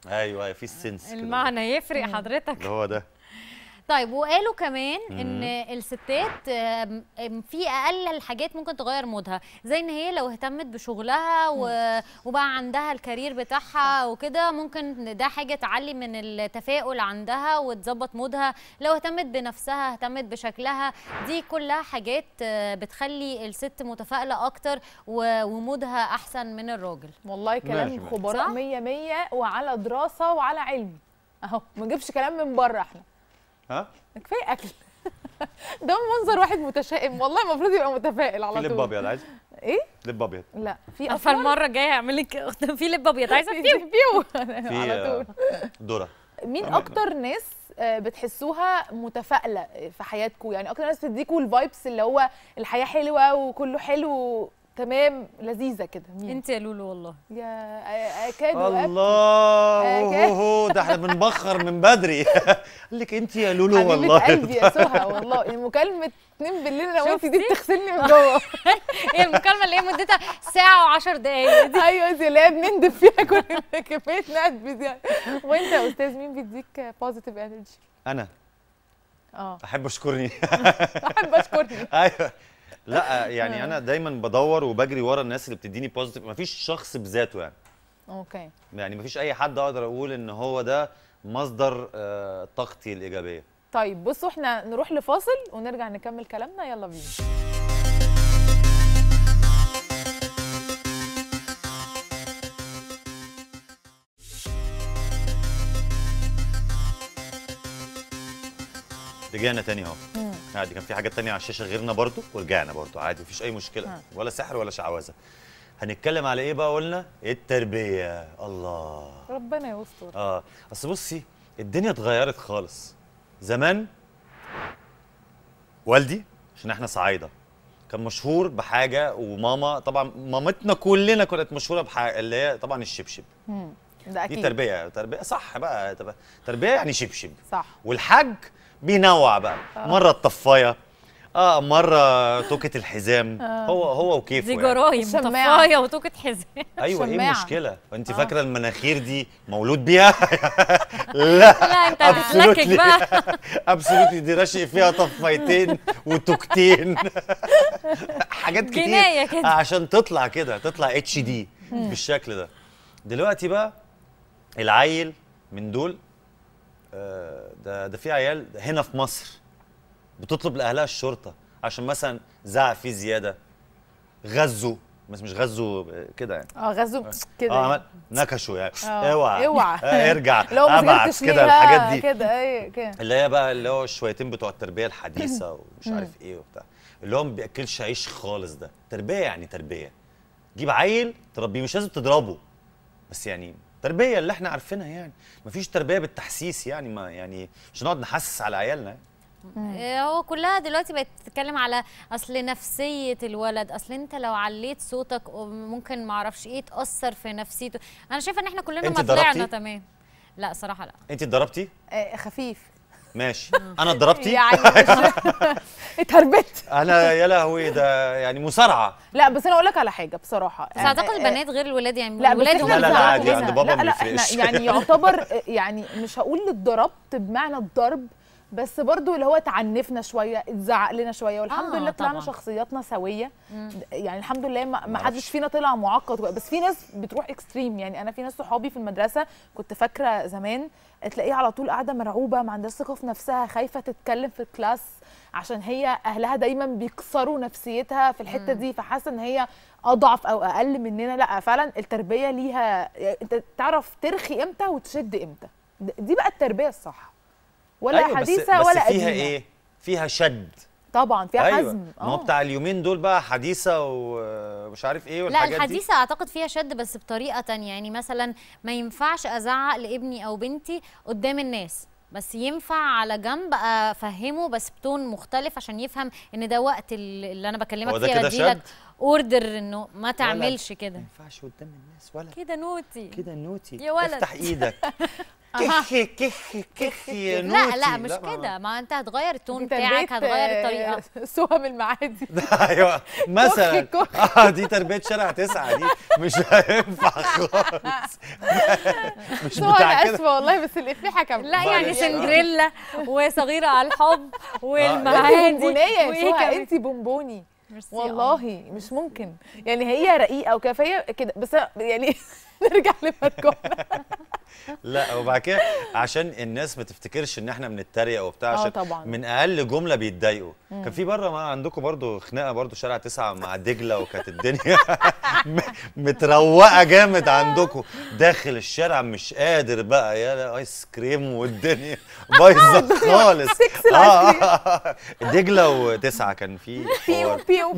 ايوه في السنس، المعنى يفرق حضرتك، هو ده. طيب وقالوا كمان ان الستات في اقل الحاجات ممكن تغير مودها، زي ان هي لو اهتمت بشغلها وبقى عندها الكارير بتاعها وكده، ممكن ده حاجه تعلي من التفاؤل عندها وتظبط مودها. لو اهتمت بنفسها، اهتمت بشكلها، دي كلها حاجات بتخلي الست متفائله اكتر ومودها احسن من الراجل. والله كلام خبراء مية مية، وعلى دراسه وعلى علم، اهو ما نجيبش كلام من بره احنا. ها؟ كفايه اكل. ده منظر واحد متشائم، والله المفروض يبقى متفائل على طول. في لب ابيض عايزه؟ ايه؟ لب ابيض. لا في اصلا المره الجايه هعمل لك في لب ابيض عايزه بيو بيو على طول. دورة مين اكتر ناس بتحسوها متفائله في حياتكم؟ يعني اكتر ناس بتديكوا الفايبس اللي هو الحياه حلوه وكله حلو تمام لذيذه كده، مين؟ انت يا لولو. والله يا اكاد الله، ده احنا بنبخر من بدري. قال لك انت يا لولو والله، حبيبه قلبي يا سهى والله. مكالمه اتنين بالليل انا وانت دي بتغسلني من جوه. هي المكالمه اللي هي مدتها ساعه و10 دقائق دي. ايوه دي اللي هي بنندب فيها كل كميه ندب يعني. وانت يا استاذ مين بيديك بوزيتيف انرجي؟ انا اه احب اشكرني. احب اشكرني ايوه. لا يعني انا دايما بدور وبجري ورا الناس اللي بتديني بوزيتيف، مفيش شخص بذاته يعني. اوكي. يعني مفيش اي حد اقدر اقول ان هو ده مصدر آه طاقتي الايجابيه. طيب بصوا احنا نروح لفاصل ونرجع نكمل كلامنا، يلا بينا. رجعنا تاني اهو. عادي كان في حاجات تانية على الشاشة غيرنا برضو، ورجعنا برضو عادي، مفيش أي مشكلة ها. ولا سحر ولا شعوذة. هنتكلم على إيه بقى؟ قلنا التربية. الله ربنا يستر. اه أصل بصي الدنيا اتغيرت خالص. زمان والدي عشان إحنا صعايدة كان مشهور بحاجة، وماما طبعا مامتنا كلنا كانت مشهورة بحاجة اللي هي طبعا الشبشب. امم ده أكيد دي تربية، تربية صح بقى، تربية يعني شبشب صح. والحاج بينوع بقى، آه. مره الطفايه، اه مره توكه الحزام، آه. هو هو وكيفه دي جرايم يعني. طفايه وتوكه حزام. ايوه شماعة. ايه المشكله؟ انت آه. فاكره المناخير دي مولود بيها؟ لا لا انت هتتلكك بقى. ابسولوتلي دي راشق فيها طفايتين وتوكتين. حاجات كتير جنايه كده عشان تطلع كده، تطلع اتش دي بالشكل ده. دلوقتي بقى العيل من دول ده ده في عيال هنا في مصر بتطلب لاهلها الشرطه عشان مثلا زعق فيه زياده، غزوا، بس مش غزوا كده يعني، اه غزوا كده اه يعني. نكشوا يعني، اوعى اوعى آه ارجع لو ابعت كده الحاجات دي كده ايه كده، اللي هي بقى اللي هو الشويتين بتوع التربيه الحديثه ومش عارف ايه وبتاع، اللي هو ما بياكلش عيش خالص. ده تربيه يعني، تربيه تجيب عيل تربيه، مش لازم تضربه بس يعني التربية اللي احنا عارفينها يعني، مفيش تربية بالتحسيس يعني، ما يعني مش نقعد نحسس على عيالنا. هو كلها دلوقتي بقت تتكلم على اصل نفسيه الولد، اصل انت لو عليت صوتك ممكن معرفش ايه تاثر في نفسيته. انا شايفه ان احنا كلنا ما طلعنا تمام. لا صراحه لا. انت اتضربتي؟ آه خفيف. ماشي انا اتضربتي يعني اتهربت انا يا لهوي ده يعني مصارعه. لا بس انا اقول لك على حاجه بصراحه، بس اعتقد البنات غير الولاد يعني، الولاد هم لا لا عادي عند بابا ما بيفرقش يعني يعتبر يعني مش هقول اتضربت بمعنى الضرب، بس برضو اللي هو تعنفنا شويه، اتزعق لنا شويه، والحمد آه لله طلعنا شخصياتنا سويه مم. يعني الحمد لله ما حدش فينا طلع معقد، بس في ناس بتروح اكستريم. يعني انا في ناس صحابي في المدرسه كنت فاكره زمان تلاقيها على طول قاعده مرعوبه، ما عندهاش ثقه في نفسها، خايفه تتكلم في الكلاس عشان هي اهلها دايما بيكسروا نفسيتها في الحته دي، فحاسه ان هي اضعف او اقل مننا. لا فعلا التربيه ليها، انت تعرف ترخي امتى وتشد امتى، دي بقى التربيه الصح ولا أيوة حديثه بس ولا قديمه. فيها قديمة. ايه؟ فيها شد طبعا، فيها أيوة. حزم. ما هو بتاع اليومين دول بقى حديثه ومش عارف ايه والحاجات دي. لا الحديثه دي اعتقد فيها شد بس بطريقه تانية، يعني مثلا ما ينفعش ازعق لابني او بنتي قدام الناس، بس ينفع على جنب افهمه بس بتون مختلف عشان يفهم ان ده وقت اللي انا بكلمك فيه، اديلك اوردر انه ما تعملش كده، ما ينفعش قدام الناس ولا كده. نوتي كده نوتي يا ولد، افتح ايدك كخي كخي كخي نوتي. لا لا مش كده، ما انت هتغير التون بتاعك، هتغير الطريقه. سهم المعادي ايوه مثلا اه دي تربيه شارع تسعه، دي مش هينفع خالص. مش بتاع كده اسفه والله، بس اللي فيه حكم. لا يعني سندريلا وصغيره على الحب والمعادي وايه، انت بونبوني والله مش ممكن. يعني هي رقيقه وكافيه كده بس يعني نرجع لمرجوعنا. لا وبعد كده عشان الناس ما تفتكرش ان احنا بنتريق وبتاع، عشان من اقل جمله بيتضايقوا. كان في بره ما عندكم برضو خناقه برضو شارع تسعه مع دجله، وكانت الدنيا متروقه جامد عندكم، داخل الشارع مش قادر بقى يا ايس كريم والدنيا بايظه خالص. دجله وتسعه كان في بيو بيو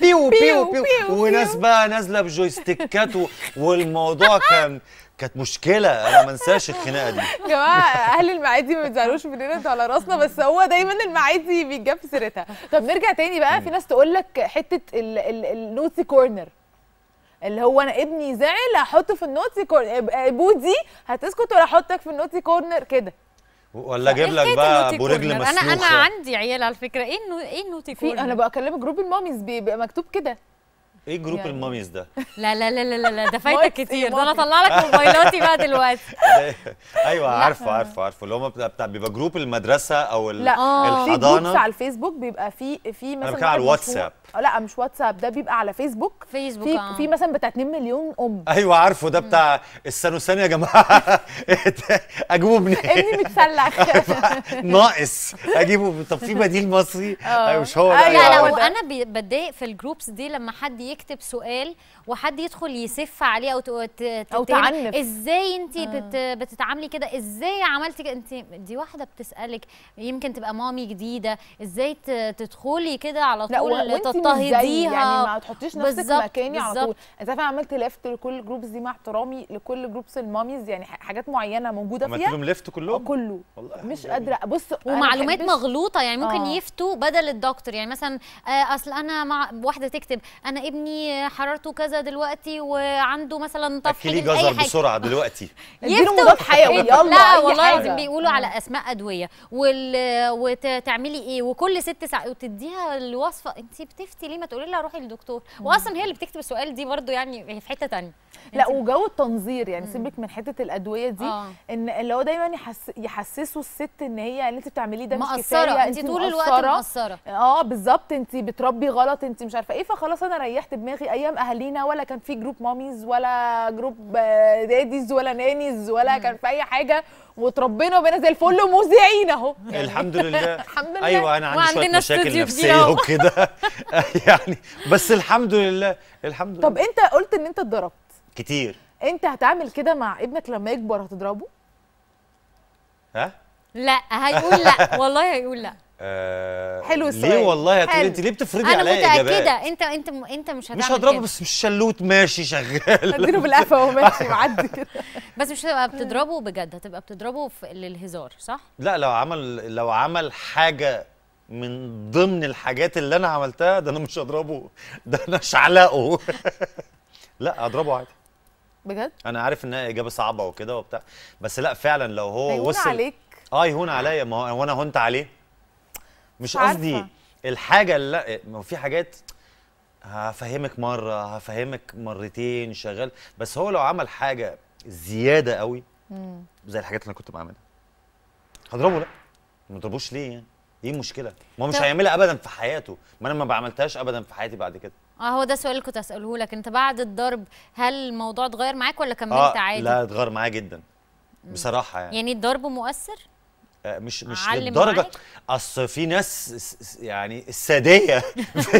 بيو بيو بيو، وناس بقى نازله بجويستيكات، والموضوع كان كانت مشكله. انا ما انساش الخناقه دي يا جماعه. اهل المعادي ما بيزعلوش مننا، انتوا على راسنا، بس هو دايما المعادي بيتجاب في سيرتها. طب نرجع تاني بقى، في ناس تقول لك حته النوتي كورنر، اللي هو انا ابني زعل هحطه في النوتي كورنر، بودي هتسكت ولا احطك في النوتي كورنر كده، ولا اجيب لك بقى ابو رجل مسلوخه. انا انا عندي عيال على فكره. ايه ايه النوتي كورنر؟ انا بكلم جروب الماميز بيبقى مكتوب كده. ايه جروب يعني الماميز ده؟ لا لا لا لا لا ده فايتك كتير، ده انا اطلع لك موبايلاتي بقى دلوقتي. ايوه عارفه عارفه عارفه اللي هم بتاع بيبقى جروب المدرسه او الحضانه. لا في جروبس على الفيسبوك بيبقى في في مثلا، انا بتكلم على الواتساب. لا مش واتساب، ده بيبقى على فيسبوك. فيسبوك في, آه. في مثلا بتاع اتنين مليون ام. ايوه عارفه ده بتاع الثانوسان يا جماعه اجيبه منين؟ ابني متسلخ ناقص اجيبه. طب في بديل مصري؟ ايوه مش هو ده. لا لا وانا بتضايق في الجروبس دي لما حد يكتب سؤال وحد يدخل يسف عليه او او تعنف. ازاي انت آه. بتتعاملي كده؟ ازاي عملتي كده؟ انت دي واحده بتسالك يمكن تبقى مامي جديده، ازاي تدخلي كده على طول تضطهديها؟ يعني ما تحطيش نفسك مكاني على طول. انا عملت ليفت لكل الجروبز دي مع احترامي لكل جروبز الماميز، يعني حاجات معينه موجوده فيها. عملت لهم ليفت كلهم؟ كله مش قادره. بص ومعلومات مغلوطه، يعني ممكن آه. يفتوا بدل الدكتور. يعني مثلا آه اصل انا مع واحده تكتب انا ابني حرارته كذا دلوقتي وعنده مثلا طفح اي حاجه، اكلي جزر بسرعه دلوقتي يفتوا مضاد حيوي. لا والله بيقولوا على اسماء ادويه وتعملي ايه وكل ست ساعات وتديها الوصفه. انت بتفتي ليه؟ ما تقولي لها روحي للدكتور. واصلا هي اللي بتكتب السؤال دي برضو، يعني في حته ثانيه. لا وجو التنظير، يعني سيبك من حته الادويه دي آه. ان اللي هو دايما يحس يحسسوا الست ان هي اللي انت بتعمليه ده مش كفايه، انت طول الوقت مقصره. اه بالظبط، انت بتربي غلط، انت مش عارفه ايه. فخلاص انا ريحت دماغي ايام اهالينا، ولا كان في جروب ماميز ولا جروب داديز ولا نانيز ولا مم. كان في اي حاجه، وتربينا وبقينا زي الفل ومذيعين اهو يعني. الحمد لله الحمد لله. ايوه انا عندي شويه مشاكل نفسيه وكده يعني، بس الحمد لله الحمد لله. طب انت قلت ان انت اتضربت كتير، انت هتعمل كده مع ابنك لما يكبر؟ هتضربه؟ ها؟ لا هيقول لا والله هيقول لا. أه حلو السؤال. ليه والله يا طول انت ليه بتفرضي عليا اجابات؟ انا متاكده انت انت انت مش هتعمل مش هضربه، بس مش شلوت ماشي شغال هديله بالقفا وماشي معدي كده بس مش هتبقى بتضربه بجد، هتبقى بتضربه للهزار صح؟ لا لو عمل لو عمل حاجه من ضمن الحاجات اللي انا عملتها، ده انا مش هضربه، ده انا اشعلقه لا هضربه عادي بجد؟ انا عارف انها اجابه صعبه وكده وبتاع، بس لا فعلا لو هو وصل عليك اه يهون عليا، ما هو انا هونت عليه. مش قصدي الحاجه اللي لا، في حاجات هفهمك مره هفهمك مرتين شغال، بس هو لو عمل حاجه زياده قوي زي الحاجات اللي انا كنت بعملها هضربه. لا ما تضربوش ليه يعني؟ ايه المشكله؟ ما هو مش هيعملها ابدا في حياته، ما انا ما بعملتهاش ابدا في حياتي بعد كده. اه هو ده السؤال اللي كنت اساله لك، انت بعد الضرب هل الموضوع اتغير معاك ولا كملت آه عادي؟ لا اتغير معايا جدا بصراحه يعني. يعني الضرب مؤثر؟ آه مش مش للدرجه، اصل في ناس يعني الساديه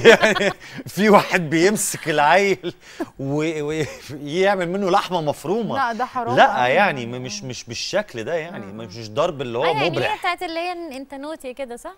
يعني في واحد بيمسك العيل ويعمل منه لحمه مفرومه. لا ده حرام. لا يعني مش مش بالشكل ده يعني، مش ضرب اللي هو مبرح. يعني هي بتاعت اللي هي انت نوتي كده صح؟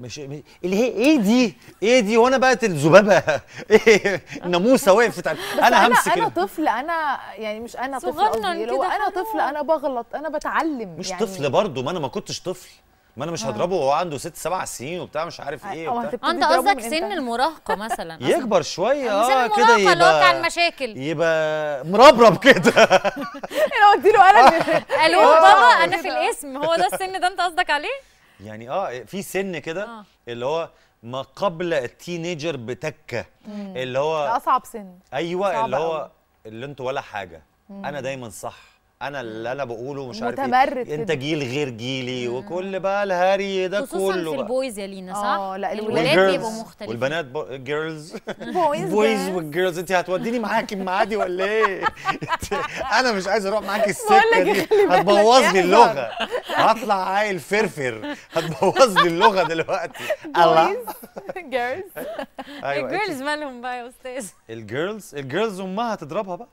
مش اللي هي ايه دي؟ ايه دي؟ وانا بقت الذبابه ايه الناموسه وقفت انا همسك. انا طفل، انا يعني مش انا طفل قصدي لو انا طفل انا بغلط انا بتعلم. مش يعني طفل برضه، ما انا ما كنتش طفل، ما انا مش هضربه وهو عنده ست سبع سنين وبتاع مش عارف ايه وبتاع. انت قصدك سن المراهقه مثلا يكبر شويه اه كده يبقى يبقى مربرب كده. انا قلت له قلم الو بابا انا في الاسم، هو ده السن ده انت قصدك عليه؟ يعني اه في سن كده آه. اللي هو ما قبل التينيجر بتكه مم. اللي هو اصعب سن. ايوه اللي هو أوي. اللي انتوا ولا حاجه مم. انا دايما صح، انا اللي انا بقوله مش عارف ايه، انت جيل غير جيلي مم. وكل بقى الهري ده كله خصوصا في البويز يا لينا صح؟ اه لا الولاد بيبقوا مختلفين والبنات جيرلز بويز والجيرلز. انت هتوديني معاكي المعادي ولا ايه؟ انا مش عايز اروح معاكي السكه دي، هتبوظلي اللغه، هطلع عيل فرفر، هتبوظلي اللغه دلوقتي. الله جيرلز الجيرلز مالهم بقى يا استاذ؟ الجيرلز الجيرلز امها هتضربها بقى.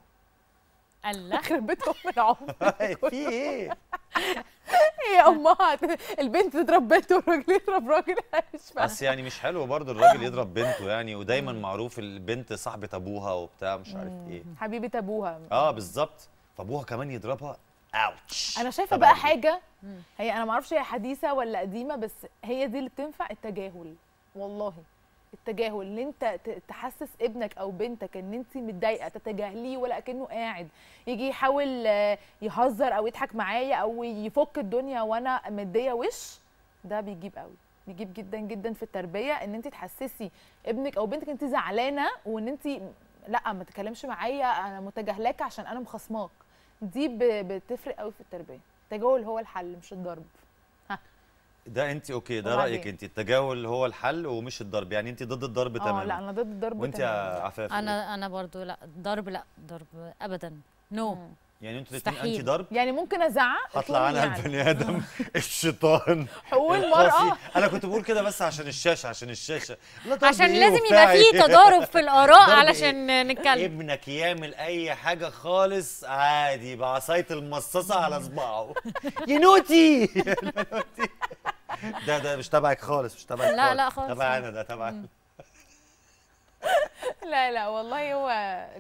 الله يخرب بيتهم من عمرك في ايه؟ ايه امها البنت تضرب بنت والراجل يضرب راجل، مش فاهمه. بس يعني مش حلو برضه الراجل يضرب بنته يعني، ودايما معروف البنت صاحبه ابوها وبتاع مش عارف ايه، حبيبه ابوها. اه بالظبط، فابوها كمان يضربها اوتش. انا شايفه بقى حاجه هي انا ما اعرفش هي حديثه ولا قديمه، بس هي دي اللي بتنفع، التجاهل. والله التجاهل، ان انت تحسس ابنك او بنتك ان انت متضايقه تتجاهليه ولا كأنه قاعد، يجي يحاول يهزر او يضحك معايا او يفك الدنيا وانا مديه وش، ده بيجيب قوي، بيجيب جدا جدا في التربيه، ان انت تحسسي ابنك او بنتك انت زعلانه وان انت لا ما تتكلمش معايا انا متجاهلاك عشان انا مخصماك. دي بتفرق قوي في التربيه، التجاهل هو الحل مش الضرب. ده انت اوكي، ده رايك انت التجاهل هو الحل ومش الضرب، يعني انت ضد الضرب تماما؟ اه لا انا ضد الضرب وانت تماما. عفاف انا انا برضو لا ضرب، لا ضرب ابدا نو no. يعني انتوا الاثنين انتي ضرب؟ يعني ممكن ازعق هطلع انا يعني. البني ادم الشيطان حقوق المراه. انا كنت بقول كده بس عشان الشاشه، عشان الشاشه عشان لازم يبقى فيه تضارب في الاراء علشان إيه؟ نتكلم ابنك يعمل اي حاجه خالص عادي بعصايه المصاصه على صباعه يا نوتي يا نوتي. ده ده مش تبعك خالص، مش تبعك. لا لا خالص تبع انا، ده تبع انا. لا لا والله هو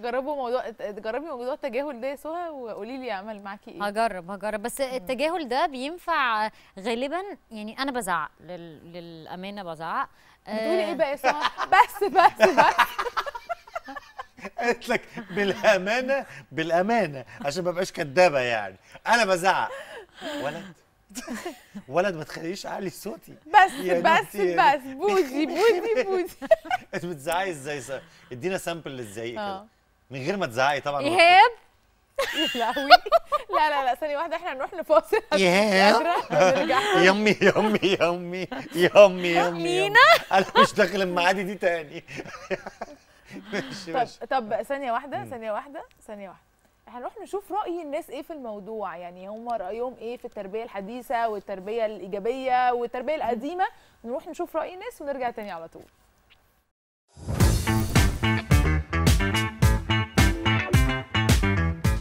جربوا موضوع، جربي موضوع التجاهل ده يا سهى وقولي لي اعمل معاكي ايه. هجرب هجرب بس التجاهل ده بينفع غالبا يعني، انا بزعق لل... للامانه بزعق. بتقولي ايه بقى يا سهى؟ بس بس بس قلت لك بالامانه بالامانه عشان ما ابقاش كدابه يعني، انا بزعق ولد ولد ما تخليش اعلي صوتي بس بس بس بوزي بوزي بوزي. انت بتزعقي ازاي؟ ادينا سامبل للزعيق كده من غير ما تزعقي طبعا. ايهاب لا لا لا ثانيه واحده، احنا هنروح نفاصل. ايهاب يمي يمي يمي يمي يمي انا مش داخل المعادي دي تاني. طب طب ثانيه واحده ثانيه واحده ثانيه واحده هنروح نشوف رأي الناس ايه في الموضوع، يعني هم رأيهم ايه في التربية الحديثة والتربية الإيجابية والتربية القديمة. نروح نشوف رأي الناس ونرجع تاني على طول.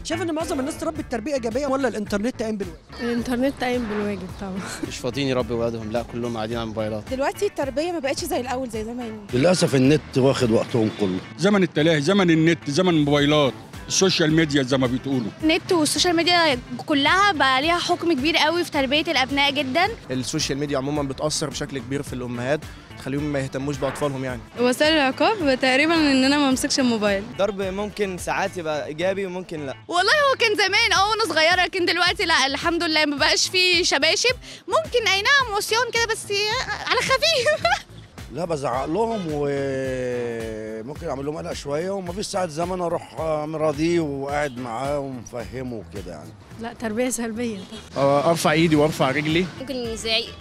شايف ان معظم الناس تربي التربية إيجابية ولا الإنترنت قايم بالواجب؟ الإنترنت قايم بالواجب طبعا. مش فاضيين يربوا ولادهم، لا كلهم قاعدين على الموبايلات. دلوقتي التربية ما بقتش زي الأول زي زمان. للأسف النت واخد وقتهم كله. زمن التلاهي، زمن النت، زمن الموبايلات. السوشيال ميديا زي ما بتقولوا. النت والسوشيال ميديا كلها بقى ليها حكم كبير قوي في تربيه الابناء جدا. السوشيال ميديا عموما بتاثر بشكل كبير في الامهات، تخليهم ما يهتموش باطفالهم. يعني وسائل العقاب تقريبا ان انا ما امسكش الموبايل. ضرب ممكن ساعات يبقى ايجابي وممكن لا. والله هو كان زمان اه وانا صغيره، لكن دلوقتي لا الحمد لله ما بقاش فيه شباشب. ممكن اي نعم وصيان كده بس على خفيف. لا بزعق لهم وممكن اعمل لهم قلق شويه، ومفيش ساعه زمن اروح مراضيه وقاعد معاه ومفهمه وكده يعني. لا تربيه سلبيه. ارفع ايدي وارفع رجلي. ممكن زعيق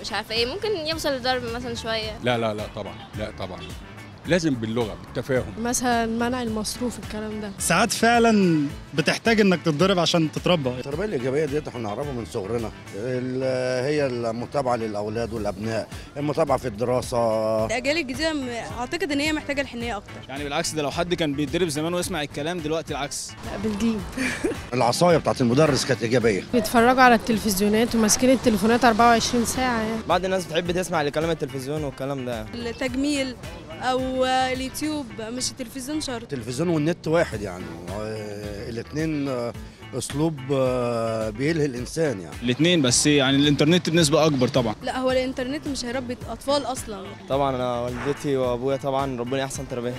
مش عارفه ايه، ممكن يوصل لضرب مثلا شويه. لا لا لا طبعا، لا طبعا لازم باللغه بالتفاهم. مثلا منع المصروف الكلام ده. ساعات فعلا بتحتاج انك تتضرب عشان تتربى. التربيه الايجابيه ديت احنا نعرفها من صغرنا، هي المتابعه للاولاد والابناء، المتابعه في الدراسه. الاجيال الجديده اعتقد ان هي محتاجه الحنيه اكتر. يعني بالعكس، ده لو حد كان بيتدرب زمان ويسمع الكلام دلوقتي العكس. لا بالدين. العصايه بتاعت المدرس كانت ايجابيه. بيتفرجوا على التلفزيونات وماسكين التليفونات أربعة وعشرين ساعه يعني. بعض الناس بتحب تسمع لكلام التلفزيون والكلام ده. التجميل او اليوتيوب مش التلفزيون شرط. التلفزيون والنت واحد يعني، الاثنين اسلوب بيلهي الانسان يعني. الاثنين بس يعني الانترنت بنسبه اكبر طبعا. لا هو الانترنت مش هيربي اطفال اصلا. طبعا انا والدتي وابويا طبعا ربنا احسن تربيه.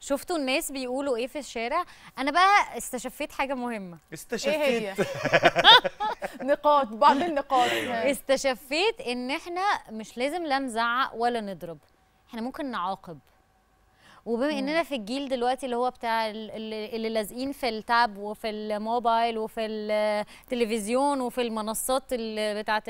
شفتوا الناس بيقولوا ايه في الشارع؟ انا بقى استشفيت حاجه مهمه. استشفيت ايه هي؟ نقاط، بعض النقاط. استشفيت ان احنا مش لازم لا نزعق ولا نضرب، احنا ممكن نعاقب. وبما اننا في الجيل دلوقتي اللي هو بتاع اللي لازقين في التاب وفي الموبايل وفي التلفزيون وفي المنصات بتاعه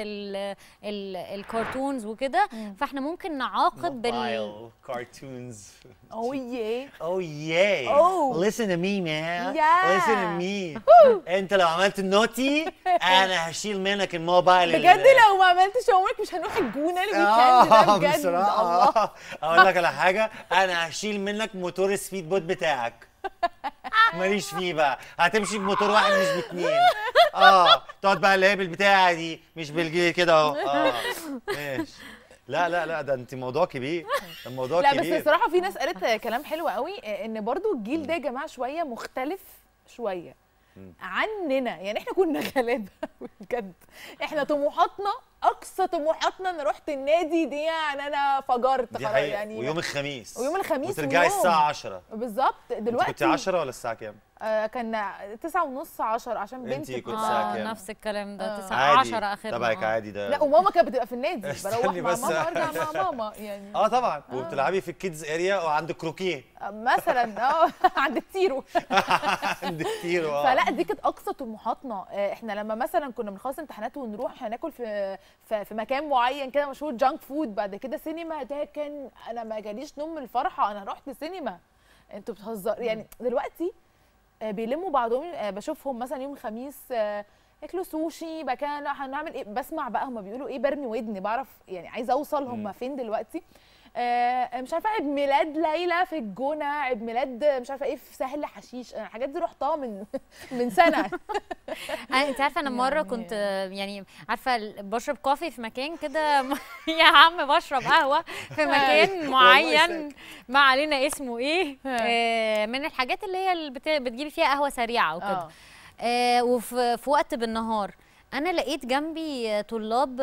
الكارتونز وكده، فاحنا ممكن نعاقب بال كارتونز. Oh yeah. Oh yeah. Oh. Listen to me man. Yeah. Listen to me. انت لو عملت نوتي انا هشيل منك الموبايل. بجد لو ما عملتش عمرك مش هنروح الجونه الويكند ده بجد. بصراحه اقول لك على حاجه، انا هشيل منك موتور السبيد بوت بتاعك. ماليش فيه بقى، هتمشي بموتور واحد مش باثنين. اه تقعد بقى اللي هي بالبتاعه دي مش بالجيل كده اهو. اه ماشي. لا لا لا ده انت موضوع كبير، الموضوع لا كبير. لا بس بصراحه في ناس قالت كلام حلو قوي، ان برضو الجيل ده يا جماعه شويه مختلف شويه عننا. يعني احنا كنا غلابه بجد، احنا طموحاتنا اقصى طموحاتنا انا رحت النادي دي يعني انا فجرت خلاص يعني. ويوم الخميس ويوم الخميس وترجعي الساعه عشرة بالظبط. دلوقتي كنت عشرة ولا الساعه كام؟ آه كان تسعة ونص عشرة عشان بنتي. انت كنت الساعه كام؟ نفس الكلام ده تسعة عشرة اخرها تبعك عادي ده. لا وماما كانت بتبقى في النادي، بروح مع ماما وارجع مع ماما يعني. اه طبعا. آه. وبتلعبي في الكيدز اريا وعند كروكيه مثلا. اه عند التيرو. عند التيرو. فلا دي كانت اقصى طموحاتنا. احنا لما مثلا كنا بنخلص امتحانات ونروح هناكل في في مكان معين كده مشهور جانك فود، بعد كده سينما. ده كان انا ما جاليش نوم من الفرحه انا رحت سينما. انتوا بتهزروا يعني. دلوقتي بيلموا بعضهم، بشوفهم مثلا يوم الخميس ياكلوا سوشي بقى كده هنعمل ايه، بسمع بقى هم بيقولوا ايه، برمي ودني بعرف يعني عايزه اوصل هم فين دلوقتي. مش عارفه عيد ميلاد ليلى في الجونه، عيد ميلاد مش عارفه ايه في سهل حشيش، انا الحاجات دي رحتها من من سنه. انت عارفه انا مره كنت يعني عارفه بشرب كوفي في مكان كده. يا عم بشرب قهوه في مكان معين ما علينا اسمه ايه، من الحاجات اللي هي اللي بتجيبي فيها قهوه سريعه وكده، وفي وقت بالنهار. أنا لقيت جنبي طلاب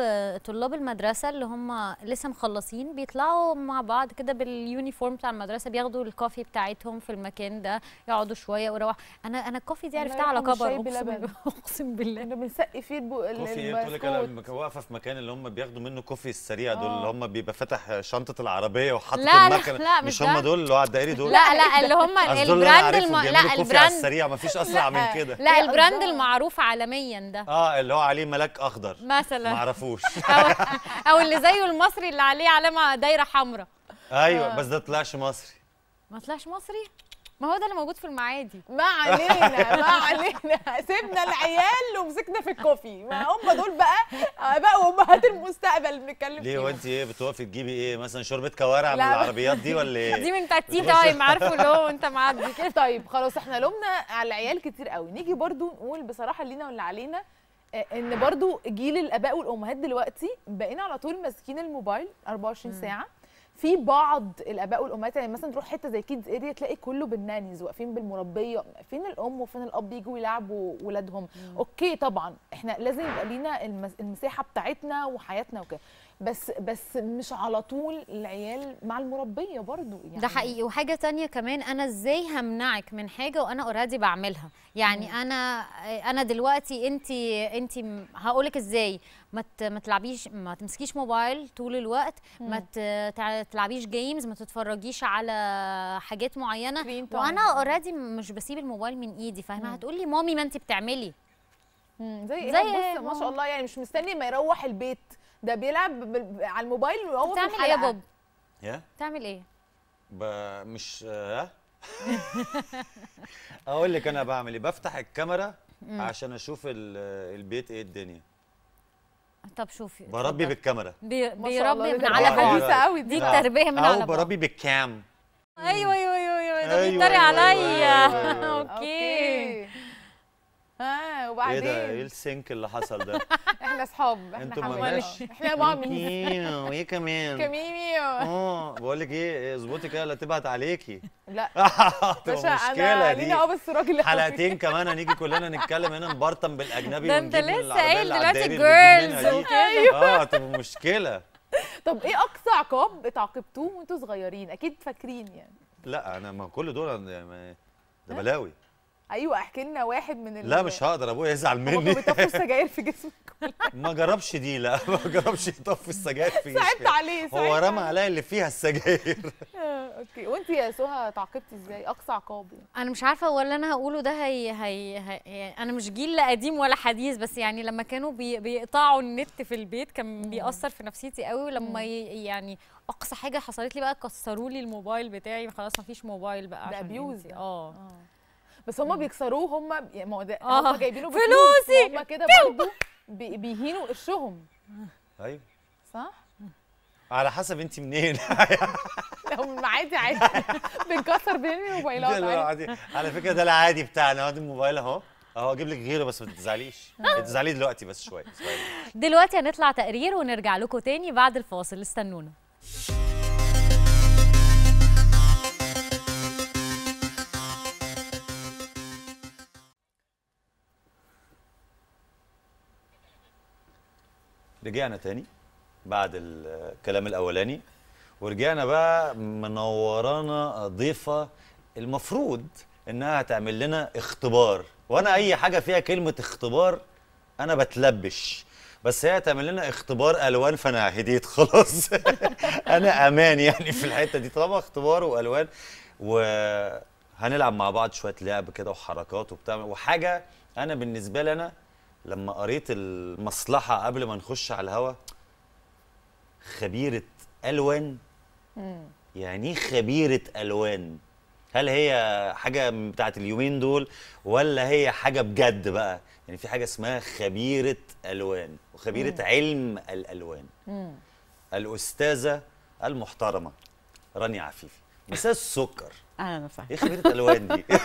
طلاب المدرسة اللي هم لسه مخلصين بيطلعوا مع بعض كده باليونيفورم بتاع المدرسة، بياخدوا الكوفي بتاعتهم في المكان ده، يقعدوا شوية ويروحوا. أنا أنا الكوفي دي عرفتها على كبر، أقسم بالله أنا بنسقي فيه البسكوت. أنا واقفة في مكان اللي هم بياخدوا منه كوفي السريع دول، اللي هم بيبقى فاتح شنطة العربية وحاطط المكنة. لا مش هم دول اللي هو على الدائري دول. لا لا اللي هم البراند الم... لا البراند السريع مفيش أسرع من كده. لا البراند المعروف عالميا ده. اه اللي هو عليه ملاك اخضر مثلا، ما اعرفوش. أو, او اللي زيه المصري اللي عليه علامه دايره حمراء. ايوه بس ده طلعش مصري. ما طلعش مصري، ما هو ده اللي موجود في المعادي. ما علينا ما علينا، سيبنا العيال ومسكنا في الكوفي. ما هم دول بقى بقى امهات المستقبل بنتكلم فيهم. ليه وانت ايه بتوقفي تجيبي ايه مثلا شوربه كوارع من العربيات دي ولا ايه؟ دي من بتاعت تي تايم، عارفه اللي هو انت معدي كده. طيب خلاص احنا لومنا على العيال كتير قوي. نيجي برضو نقول بصراحه لينا واللي علينا ان برضو جيل الاباء والامهات دلوقتي بقينا على طول ماسكين الموبايل أربعة وعشرين ساعه. في بعض الاباء والامهات يعني مثلا تروح حته زي كيدز اريا تلاقي كله بالنانيز واقفين بالمربيه، فين الام وفين الاب يجوا يلعبوا ولادهم؟ اوكي طبعا احنا لازم يبقى لينا المساحه بتاعتنا وحياتنا وكده، بس بس مش على طول العيال مع المربيه برضو يعني. ده حقيقي. وحاجه ثانيه كمان، انا ازاي همنعك من حاجه وانا اوريدي بعملها؟ يعني مم. انا انا دلوقتي انت انت هقول لك ازاي ما ما تلعبيش، ما تمسكيش موبايل طول الوقت، مم. ما تلعبيش جيمز، ما تتفرجيش على حاجات معينه، وانا اوريدي مش بسيب الموبايل من ايدي، فاهمه؟ هتقولي مامي ما انت بتعملي مم. زي, زي ايه؟ بص ما شاء الله يعني مش مستني ما يروح البيت ده بيلعب بال... على الموبايل وهو في الحلقة. بتعمل ايه يا بوب؟ يا بتعمل ايه؟ ب... مش ها؟ اقول لك انا بعمل ايه، بفتح الكاميرا مم. عشان اشوف البيت ايه الدنيا. طب شوفي بربي بالكاميرا، بي... بيربي من على حديثه قوي دي التربيه من على او بربي بالكام. ايوه ايوه ايوه ده بيتريق عليا. اوكي اه وبعدين ايه ده؟ ايه السينك اللي حصل ده؟ احنا اصحاب انتوا مالناش احنا بعض ميو ايه كمان كميميو. اه بقول لك ايه، اظبطي كده لا تبعت عليكي. لا مش مشكله دي، لينا اه السراج اللي حلقتين كمان هنيجي كلنا نتكلم هنا نبرطم بالاجنبي. ده انت لسه قايل دلوقتي جيرلز وكده. اه طب مشكله. طب ايه اقصى عقاب اتعاقبتوه وانتوا صغيرين؟ اكيد فاكرين يعني. لا انا ما كل دول ده بلاوي. ايوه احكي لنا واحد من ال... لا مش هقدر، ابويا يزعل مني. هو بيطفوا السجاير في جسمك كلها. ما جربش دي، لا ما جربش يطفي السجاير في جسمك. صعبت عليه، صعبت هو رمى عليا اللي فيها السجاير. اوكي وانت يا سهى تعاقبتي ازاي؟ اقصى عقاب انا مش عارفه هو اللي انا هقوله ده هي هي, هي... انا مش جيل لا قديم ولا حديث، بس يعني لما كانوا بي... بيقطعوا النت في البيت كان بيأثر في نفسيتي قوي، ولما ي... يعني اقصى حاجه حصلت لي بقى كسروا لي الموبايل بتاعي، خلاص ما فيش موبايل بقى عشان ابيوز. اه بس هم بيكسروه، هم ما هو ده هم جايبينه بفلوس، هم كده برضه بيهينوا قرشهم. ايوه صح؟ على حسب انت منين. هم عادي عادي بنكسر بين الموبايلات عادي. على فكره ده العادي بتاعنا، واد الموبايل اهو اهو اجيب لك غيره، بس ما تزعليش تزعلي دلوقتي بس شويه. دلوقتي هنطلع تقرير ونرجع لكم تاني بعد الفاصل، استنونا. رجعنا تاني بعد الكلام الاولاني، ورجعنا بقى منورانا ضيفه المفروض انها هتعمل لنا اختبار، وانا اي حاجه فيها كلمه اختبار انا بتلبش، بس هي هتعمل لنا اختبار الوان فانا هديت خلاص. انا امان يعني في الحته دي، طالما اختبار والوان وهنلعب مع بعض شويه لعب كده وحركات وبتاع وحاجه. انا بالنسبه لي انا لما قريت المصلحة قبل ما نخش على الهوا، خبيرة ألوان، يعني خبيرة ألوان، هل هي حاجة بتاعت اليومين دول ولا هي حاجة بجد بقى؟ يعني في حاجة اسمها خبيرة ألوان وخبيرة مم. علم الألوان. مم. الأستاذة المحترمة رانيا عفيفي مساء السكر. اهلا وسهلا. ايه خبيرة الالوان دي؟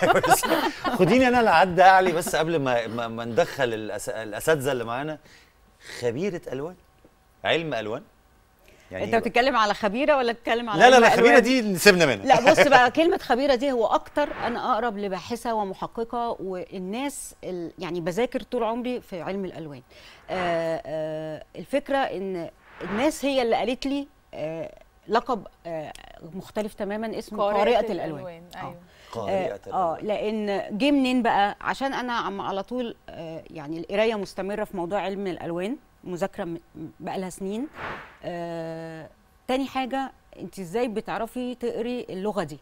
خديني انا لعد اعلي بس قبل ما ما ندخل الأس... الاساتذه اللي معانا. خبيرة الوان، علم الوان، يعني انت بتتكلم على خبيره ولا بتتكلم على لا لا لا خبيره دي سيبنا منها. لا بص بقى، كلمه خبيره دي هو اكتر انا اقرب لباحثه ومحققه والناس ال... يعني بذاكر طول عمري في علم الالوان. آآ آآ الفكره ان الناس هي اللي قالت لي لقب مختلف تماما اسمه قارئة, قارئة الألوان, الألوان. أيوة. قارئة الألوان اه لأن جه منين بقى؟ عشان أنا عم على طول آه يعني القراية مستمرة في موضوع علم الألوان، مذاكرة بقى لها سنين. آه تاني حاجة، أنت إزاي بتعرفي تقري اللغة دي؟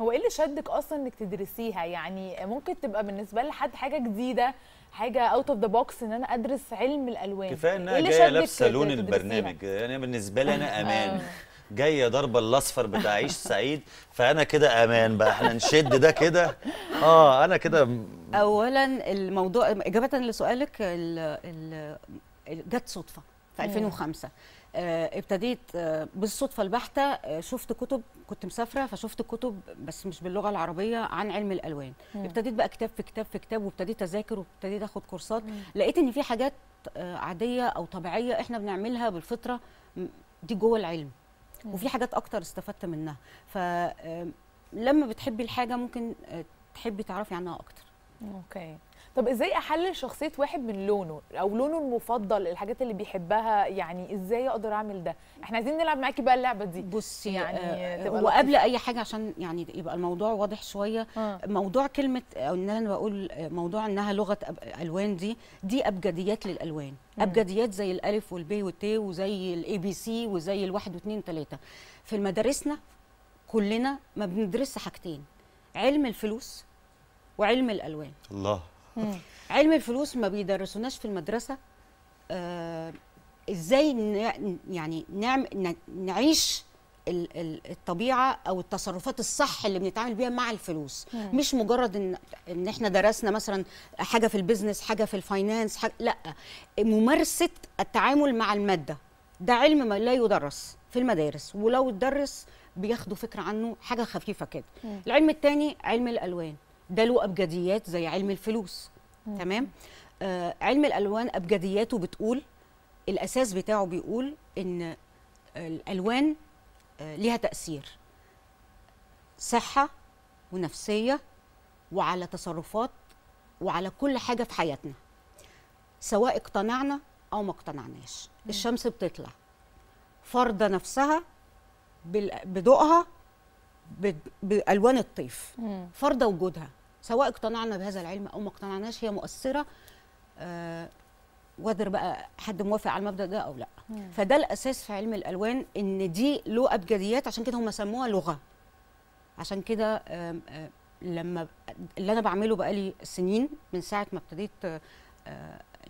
هو إيه اللي شدك أصلا إنك تدرسيها؟ يعني ممكن تبقى بالنسبة لحد حاجة جديدة، حاجه اوت اوف ذا بوكس، ان انا ادرس علم الألوان. كفاية إنها جاية لابسة لون البرنامج، يعني بالنسبة لي أنا أمان. جايه ضربه الاصفر بتاع عيش سعيد، فانا كده امان بقى، احنا نشد ده كده. اه انا كده اولا الموضوع اجابه لسؤالك، ال جت صدفه في ألفين وخمسة. آه ابتديت آه بالصدفه البحته. آه شفت كتب، كنت مسافره فشفت كتب بس مش باللغه العربيه عن علم الالوان. مم. ابتديت بقى كتاب في كتاب في كتاب، وابتديت اذاكر وابتديت اخد كورسات. مم. لقيت ان في حاجات آه عاديه او طبيعيه احنا بنعملها بالفطره دي جوه العلم. وفي حاجات اكتر استفدت منها. فلما بتحبي الحاجه ممكن تحبي تعرفي عنها اكتر. اوكي، طب ازاي احلل شخصيه واحد من لونه او لونه المفضل، الحاجات اللي بيحبها؟ يعني ازاي اقدر اعمل ده؟ احنا عايزين نلعب معاكي بقى اللعبه دي. بصي يعني آه وقبل اي حاجه عشان يعني يبقى الموضوع واضح شويه. آه. موضوع كلمه او ان انا بقول موضوع انها لغه الوان، دي دي ابجديات للالوان. مم. ابجديات زي الالف والبي والتي وزي الاي بي سي وزي الواحد واثنين ثلاثه. في مدارسنا كلنا ما بندرس حاجتين، علم الفلوس وعلم الالوان. الله. علم الفلوس ما بيدرسوناش في المدرسه آه ازاي يعني نعمل نعيش الطبيعه او التصرفات الصح اللي بنتعامل بيها مع الفلوس. مم. مش مجرد ان ان احنا درسنا مثلا حاجه في البيزنس، حاجه في الفاينانس، حاجة، لا، ممارسه التعامل مع الماده ده علم ما لا يدرس في المدارس، ولو اتدرس بياخدوا فكره عنه حاجه خفيفه كده. العلم الثاني علم الالوان، ده له أبجديات زي علم الفلوس. مم. تمام. آه علم الألوان أبجدياته بتقول، الأساس بتاعه بيقول إن الألوان آه ليها تأثير صحة ونفسية وعلى تصرفات وعلى كل حاجة في حياتنا، سواء اقتنعنا أو ما اقتنعناش. مم. الشمس بتطلع فرضة نفسها بضوءها بألوان الطيف، فرض وجودها، سواء اقتنعنا بهذا العلم أو ما اقتنعناش هي مؤثرة، آه وقدر بقى حد موافق على المبدأ ده أو لا. مم. فده الأساس في علم الألوان، إن دي له أبجديات، عشان كده هم سموها لغة. عشان كده آه لما اللي أنا بعمله بقالي سنين من ساعة ما ابتديت آه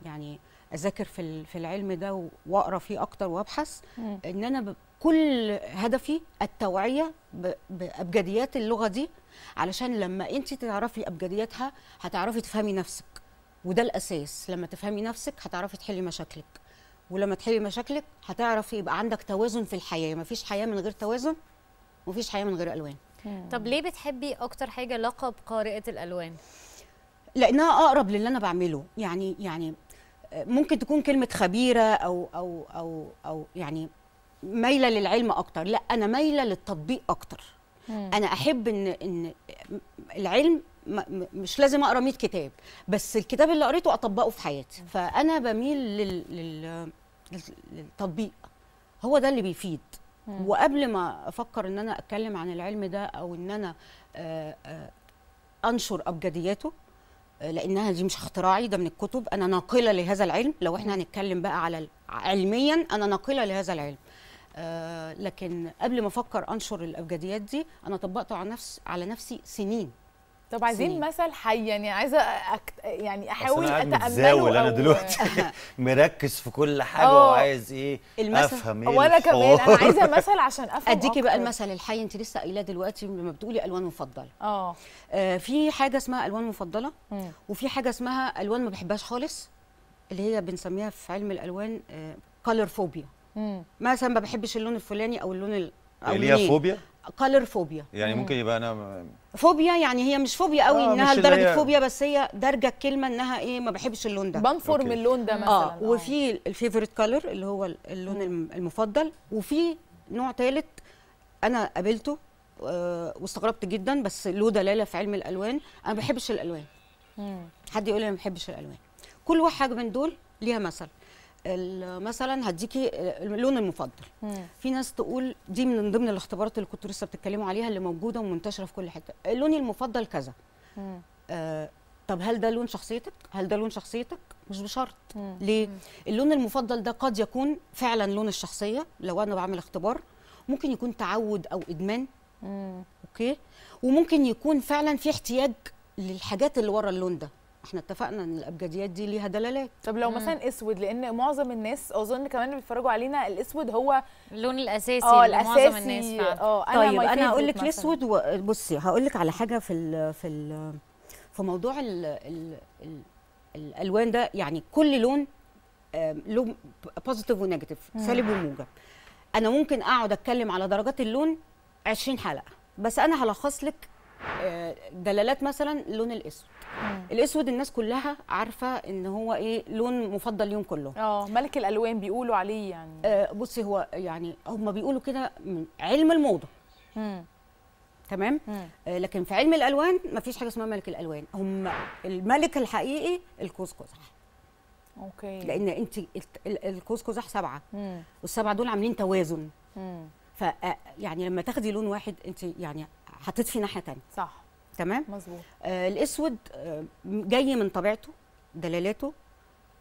يعني أذاكر في في العلم ده وأقرأ فيه أكتر وأبحث، مم. إن أنا كل هدفي التوعية بأبجديات اللغة دي، علشان لما انت تعرفي أبجدياتها هتعرفي تفهمي نفسك، وده الأساس. لما تفهمي نفسك هتعرفي تحلي مشاكلك، ولما تحلي مشاكلك هتعرفي يبقى عندك توازن في الحياة. مفيش حياة من غير توازن، ومفيش حياة من غير ألوان. طب ليه بتحبي أكتر حاجة لقب قارئة الألوان؟ لأنها أقرب للي أنا بعمله. يعني يعني ممكن تكون كلمة خبيرة أو أو أو أو يعني مايله للعلم اكتر، لا، انا مايله للتطبيق اكتر. مم. انا احب ان ان العلم مش لازم اقرا مية كتاب، بس الكتاب اللي قريته اطبقه في حياتي. مم. فانا بميل لل... لل... للتطبيق، هو ده اللي بيفيد. مم. وقبل ما افكر ان انا اتكلم عن العلم ده او ان انا آآ آآ انشر ابجدياته، لانها دي مش اختراعي، ده من الكتب، انا ناقله لهذا العلم. لو احنا هنتكلم بقى على علميا، انا ناقله لهذا العلم. آه لكن قبل ما افكر انشر الابجديات دي، انا طبقته على نفس على نفسي سنين. طب عايزين سنين. مثل حي، يعني عايزه أكت... يعني احاول اتامله. أو... انا دلوقتي مركز في كل حاجه. أوه. وعايز ايه المثل... افهم ايه، وانا كمان انا عايزه مثل عشان افهم. اديكي بقى المثل الحي، انت لسه قايلاه دلوقتي لما بتقولي الوان مفضله. اه في حاجه اسمها الوان مفضله، م. وفي حاجه اسمها الوان ما بحبهاش خالص، اللي هي بنسميها في علم الالوان كالر فوبيا. امم مثلا ما بحبش اللون الفلاني او اللون ال... او اللي هي فوبيا، كالر فوبيا. يعني مم. ممكن يبقى انا فوبيا، يعني هي مش فوبيا قوي آه انها لدرجه هي... فوبيا، بس هي دارجه الكلمه انها ايه، ما بحبش اللون ده، بنفر من اللون ده مثلا. اه وفي الفيفوريت كالر اللي هو اللون مم. المفضل، وفي نوع ثالث انا قابلته آه واستغربت جدا، بس له دلاله في علم الالوان، انا ما بحبش الالوان. مم. حد يقول لي انا ما بحبش الالوان، كل واحد من دول ليها مثل. مثلا هديكي اللون المفضل. مم. في ناس تقول، دي من ضمن الاختبارات اللي كنتوا لسه بتتكلموا عليها اللي موجوده ومنتشره في كل حته، لوني المفضل كذا. آه طب هل ده لون شخصيتك؟ هل ده لون شخصيتك؟ مش بشرط. مم. ليه؟ مم. اللون المفضل ده قد يكون فعلا لون الشخصيه، لو انا بعمل اختبار ممكن يكون تعود او ادمان. مم. اوكي، وممكن يكون فعلا في احتياج للحاجات اللي ورا اللون ده. احنا اتفقنا ان الابجديات دي ليها دلالات. طب لو مم. مثلا اسود، لان معظم الناس اظن كمان بيتفرجوا علينا، الاسود هو اللون الاساسي لمعظم الناس فعلا. اه طيب انا, أنا هقول لك الاسود. بصي هقول لك على حاجه في ال في ال في موضوع ال ال ال الالوان ده. يعني كل لون له بوزيتيف ونيجاتيف، سالب وموجب. انا ممكن اقعد اتكلم على درجات اللون عشرين حلقه، بس انا هلخص لك دلالات مثلا لون الاسود. مم. الاسود الناس كلها عارفه ان هو ايه، لون مفضل ليهم كلهم، اه ملك الالوان بيقولوا عليه يعني. آه بصي هو يعني هم بيقولوا كده من علم الموضه. مم. تمام. مم. آه لكن في علم الالوان ما فيش حاجه اسمها ملك الالوان، هم الملك الحقيقي القوس قزح. اوكي. لان انت القوس قزح سبعه، مم. والسبعه دول عاملين توازن. مم. ف يعني لما تاخدي لون واحد انت يعني حطيت فيه ناحيه ثانيه. صح. تمام؟ مظبوط. آه الاسود آه جاي من طبيعته، دلالاته،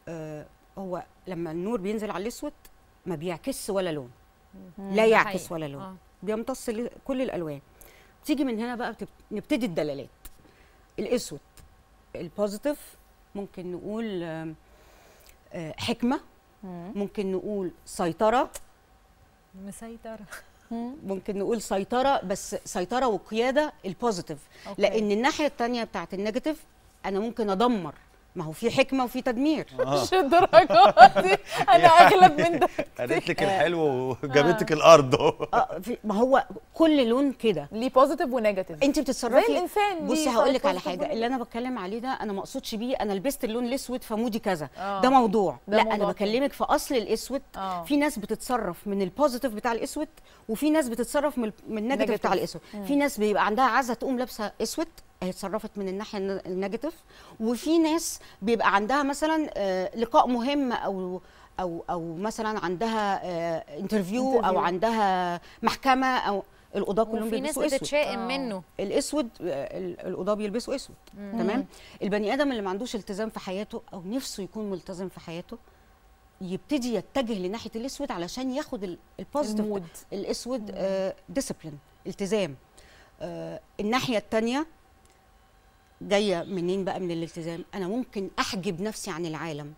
آه هو لما النور بينزل على الاسود ما بيعكس ولا لون. مم. لا يعكس حقيقة. ولا لون. آه. بيمتص كل الالوان. بتيجي من هنا بقى بتبت... نبتدي الدلالات. الاسود البوزيتيف ممكن نقول آه آه حكمه. مم. ممكن نقول سيطره. مسيطره. ممكن نقول سيطرة، بس سيطرة وقيادة البوزيتيف، لأن الناحية التانية بتاعت النيجاتيف أنا ممكن أدمر، ما هو في حكمة وفي تدمير. مش الدرجات دي، أنا أغلب من ده. قالت لك الحلو وجابت لك الأرض. اه ما هو كل لون كده ليه بوزيتيف ونيجاتيف. أنت بتتصرفي زي الإنسان. بصي هقول لك على حاجة، اللي أنا بتكلم عليه ده أنا ما أقصدش بيه أنا لبست اللون الأسود فمودي كذا، ده موضوع، لا أنا بكلمك في أصل الأسود. في ناس بتتصرف من البوزيتيف بتاع الأسود، وفي ناس بتتصرف من النيجاتيف بتاع الأسود. في ناس بيبقى عندها عزة تقوم لابسة أسود، هي اتصرفت من الناحيه النيجاتيف، وفي ناس بيبقى عندها مثلا لقاء مهم او او او مثلا عندها انترفيو او عندها محكمه، او القضاه كلهم بيلبسوا اسود. في ناس بتتشائم منه الاسود، القضاه بيلبسوا اسود. مم. تمام. البني ادم اللي ما عندوش التزام في حياته او نفسه يكون ملتزم في حياته يبتدي يتجه لناحيه الاسود علشان ياخد البوزيتيف الاسود. آه ديسيبلين، التزام. آه الناحيه الثانيه جايه منين بقى؟ من الالتزام. انا ممكن احجب نفسي عن العالم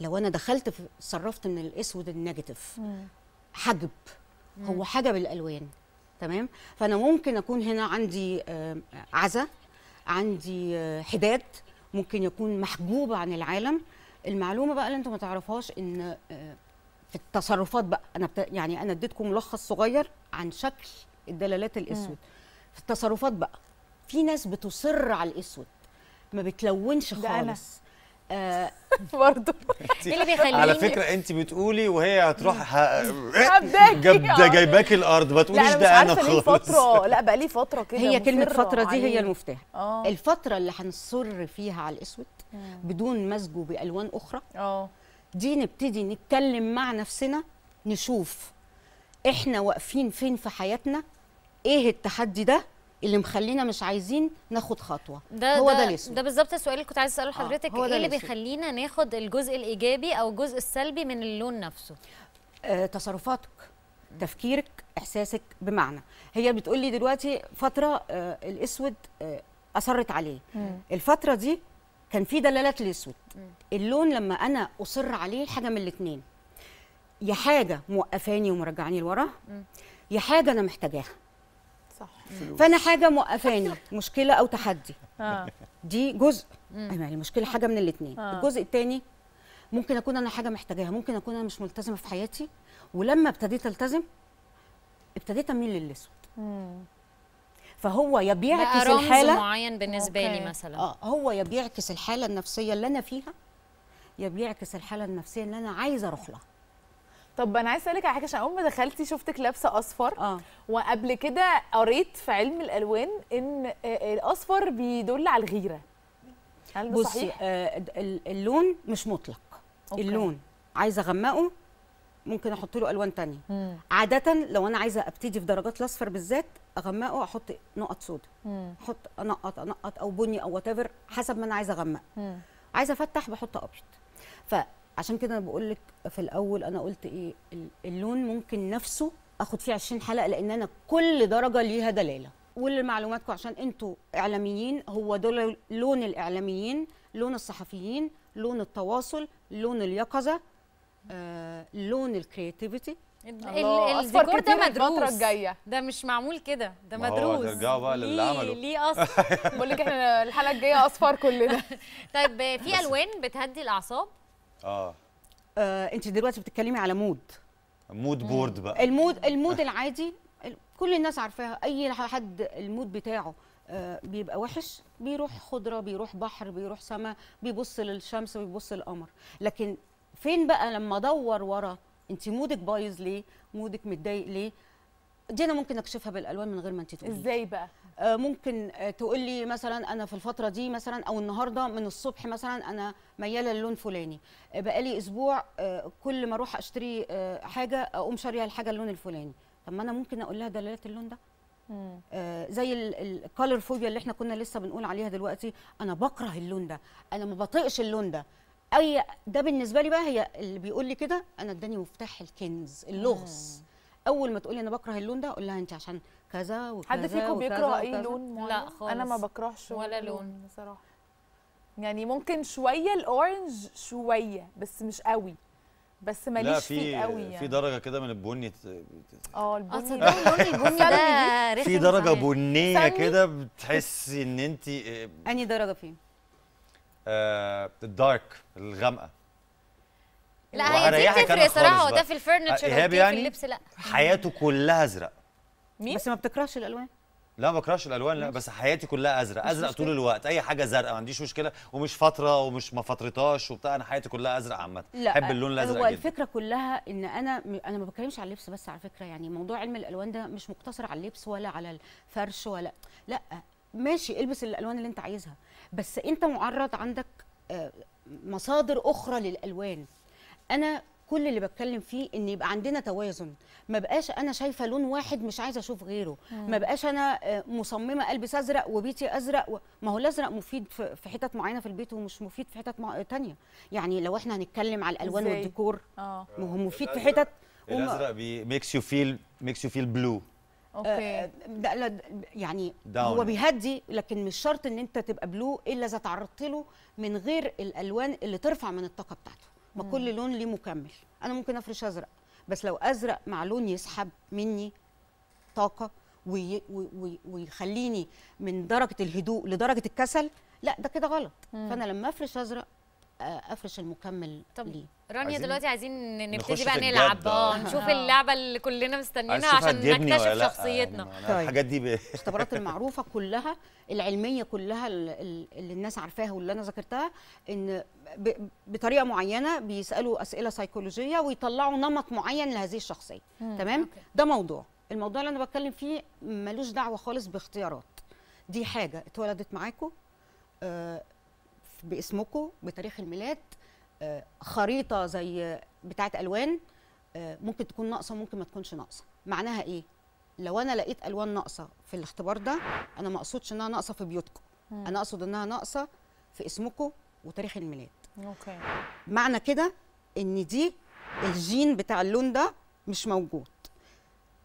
لو انا دخلت في صرفت من الاسود النيجاتيف. حجب. مم. هو حجب الالوان. تمام. فانا ممكن اكون هنا عندي عزة، عندي حداد، ممكن يكون محجوبه عن العالم. المعلومه بقى اللي انتم ما تعرفهاش ان في التصرفات بقى انا بت... يعني انا اديتكم ملخص صغير عن شكل الدلالات الاسود. مم. في التصرفات بقى في ناس بتصر على الاسود ما بتلونش خالص. آه برضه اللي بيخليني على فكره انت بتقولي وهي هتروح جايباكي جايباك الارض، ما تقوليش ده انا خالص. فتره لا بقى لي فتره كده، هي كلمه فتره دي علي. هي المفتاح. أوه. الفتره اللي هنصر فيها على الاسود بدون مزجه بالوان اخرى. اه دي نبتدي نتكلم مع نفسنا، نشوف احنا واقفين فين في حياتنا، ايه التحدي ده اللي مخلينا مش عايزين ناخد خطوه. ده هو ده الاسود. ده بالظبط السؤال اللي كنت عايزه اساله لحضرتك. آه ايه اللي بيخلينا ناخد الجزء الايجابي او الجزء السلبي من اللون نفسه؟ آه تصرفاتك، تفكيرك، احساسك. بمعنى هي بتقول لي دلوقتي فتره آه الاسود آه اصرت عليه. مم. الفتره دي كان في دلالات الاسود. مم. اللون لما انا اصر عليه حاجه من الاثنين، يا حاجه موقفاني ومرجعاني لورا، يا حاجه انا محتاجاها. صح. فانا حاجه موقفاني، مشكله او تحدي. آه. دي جزء. مم. يعني مشكله، حاجه من الاثنين. آه. الجزء الثاني ممكن اكون انا حاجه محتاجاها، ممكن اكون انا مش ملتزمه في حياتي، ولما ابتديت التزم ابتديت اميل للاسود. فهو يا بيعكس الحاله معين بالنسبه أوكي. لي مثلا. اه هو يا بيعكس الحاله النفسيه اللي انا فيها، يا بيعكس الحاله النفسيه اللي انا عايزه اروح لها. طب انا عايزه اسالك على حاجه، عشان اول ما دخلتي شفتك لابسه اصفر. اه وقبل كده قريت في علم الالوان ان الاصفر بيدل على الغيره. هل ده صحيح؟ آه اللون مش مطلق. أوكي. اللون عايزه اغمقه ممكن احط له الوان ثانيه. عاده لو انا عايزه ابتدي في درجات الاصفر بالذات اغمقه، احط نقط سودا، احط انقط انقط او بني او وات ايفر حسب ما انا عايزه اغمقه. عايزه افتح بحط ابيض. ف عشان كده انا بقول لك في الاول انا قلت ايه، اللون ممكن نفسه اخد فيه عشرين حلقه، لان انا كل درجه ليها دلاله. ولمعلوماتكم عشان انتوا اعلاميين، هو دول لون الاعلاميين، لون الصحفيين، لون التواصل، لون اليقظه، آه، لون الكرياتيفيتي. الديكور ده مدروس، ده مش معمول كده، ده مدروس. هنرجعوا بقى للي عمله ليه اصفر. بقول لك احنا الحلقه الجايه اصفر كلنا. طيب في الوان بتهدي الاعصاب؟ آه. اه انت دلوقتي بتتكلمي على مود مود بورد بقى. المود المود العادي كل الناس عارفاها، اي حد المود بتاعه بيبقى وحش بيروح خضره، بيروح بحر، بيروح سما، بيبص للشمس وبيبص للقمر. لكن فين بقى لما ادور ورا انت مودك بايظ ليه، مودك متضايق ليه؟ دي انا ممكن اكشفها بالالوان من غير ما انت تقولي. ازاي بقى؟ ممكن تقولي مثلا انا في الفتره دي مثلا او النهارده من الصبح مثلا انا مياله للون فلاني، بقالي اسبوع كل ما اروح اشتري حاجه اقوم شاريه الحاجه اللون الفلاني. طب ما انا ممكن اقول لها دلالات اللون ده. آه زي الكالر فوبيا اللي احنا كنا لسه بنقول عليها دلوقتي، انا بكره اللون ده، انا ما بطيقش اللون ده. اي ده بالنسبه لي بقى هي اللي بيقول لي كده انا اداني مفتاح الكنز اللغز. مم. اول ما تقولي انا بكره اللون ده اقول لها انت عشان كذا وكذا. حد فيكم بيكره اي لون معين؟ لا خالص، انا ما بكرهش ولا لون بصراحه. يعني ممكن شويه الاورنج شويه بس مش قوي، بس ماليش فيه قوي يعني. في درجه كده من البني اه البني اصل ده البني ده في درجه بنيه كده بتحسي ان انت انهي درجه فيه؟ آه الدارك الغامقه. لا هي دي بتفرق صراحه، وده في الفرنتشر وده يعني في اللبس. لا حياته كلها ازرق. مين؟ بس ما بتكرهش الالوان؟ لا ما بكرهش الالوان، لا بس حياتي كلها ازرق، ازرق طول الوقت، اي حاجه زرقاء ما عنديش مشكله، ومش فتره ومش ما فترتاش وبتاع، انا حياتي كلها ازرق عامه، بحب اللون الازرق جدا. هو الفكره كلها ان انا انا ما بتكلمش على اللبس بس على فكره، يعني موضوع علم الالوان ده مش مقتصر على اللبس ولا على الفرش ولا لا، ماشي البس الالوان اللي انت عايزها، بس انت معرض عندك مصادر اخرى للالوان. انا كل اللي بتكلم فيه ان يبقى عندنا توازن، ما بقاش انا شايفه لون واحد مش عايزه اشوف غيره، ما بقاش انا مصممه البس ازرق وبيتي ازرق و... ما هو الازرق مفيد في حتت معينه في البيت ومش مفيد في حتت مع... تانية. يعني لو احنا هنتكلم على الالوان والديكور ما هو مفيد في حتت وم... الازرق بي ميكس يو فيل ميكس يو فيل بلو اوكي ده يعني Down. هو بيهدي، لكن مش شرط ان انت تبقى بلو الا اذا تعرضت له من غير الالوان اللي ترفع من الطاقه بتاعته. ما كل لون ليه مكمل، انا ممكن افرش ازرق بس لو ازرق مع لون يسحب مني طاقه وي وي ويخليني من درجه الهدوء لدرجه الكسل، لا ده كده غلط. مم. فانا لما افرش ازرق افرش المكمل. طب ليه رانيا دلوقتي عايزين نبتدي بقى نلعب، اه نشوف اللعبه اللي كلنا مستنيينها عشان نكتشف شخصيتنا. طيب الحاجات دي الاختبارات المعروفه كلها العلميه كلها اللي الناس عارفاها واللي انا ذكرتها، ان بطريقه معينه بيسالوا اسئله سيكولوجيه ويطلعوا نمط معين لهذه الشخصيه. مم. تمام. أوكي. ده موضوع، الموضوع اللي انا بتكلم فيه ملوش دعوه خالص باختيارات، دي حاجه اتولدت معاكم آه باسمكم بتاريخ الميلاد، خريطه زي بتاعه الوان ممكن تكون ناقصه ممكن ما تكونش ناقصه. معناها ايه؟ لو انا لقيت الوان ناقصه في الاختبار ده انا ما اقصدش انها ناقصه في بيوتكم، انا اقصد انها ناقصه في اسمكم وتاريخ الميلاد. اوكي. معنى كده ان دي الجين بتاع اللون ده مش موجود.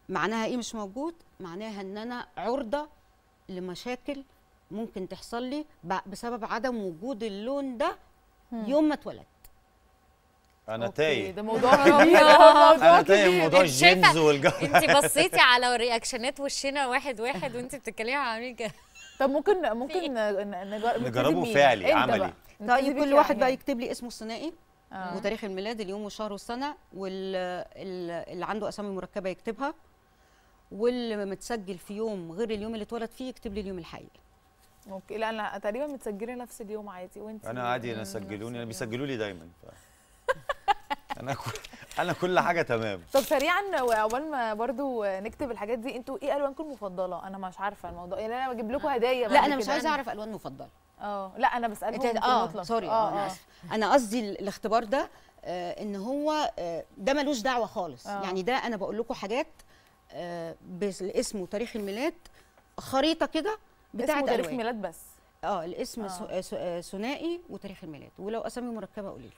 معناها ايه مش موجود؟ معناها ان انا عرضه لمشاكل ممكن تحصل لي بسبب عدم وجود اللون ده يوم ما اتولدت. انا تايه. ده موضوع كبير. انا تايه موضوع الجينز والجو. انت بصيتي على الرياكشنات وشنا واحد واحد وانت بتتكلمي عن كده. طب ممكن ممكن نجربه فعلي عملي. طيب كل واحد بقى يكتب لي اسمه الثنائي آه. وتاريخ الميلاد اليوم والشهر والسنه، واللي عنده اسامي مركبه يكتبها، واللي متسجل في يوم غير اليوم اللي اتولد فيه يكتب لي اليوم الحقيقي. اوكي. لا انا تقريبا متسجله نفس اليوم عادي وانت. انا عادي، انا سجلوني، انا بيسجلوا لي دايما ف... انا كل انا كل حاجه تمام. طب سريعا وعقبال ما برضو نكتب الحاجات دي، انتوا ايه الوانكم المفضله؟ انا مش عارفه الموضوع يعني، انا بجيب لكم هدايا. لا انا مش عايزه اعرف الوان مفضله. اه لا انا بسالكم مطلق. سوري اه انا قصدي الاختبار ده آه ان هو آه ده ملوش دعوه خالص. أوه. يعني ده انا بقول لكم حاجات آه باسم وتاريخ الميلاد، خريطه كده بتاعت تاريخ الميلاد بس. اه الاسم آه. ثنائي وتاريخ الميلاد، ولو اسامي مركبه قولي لي.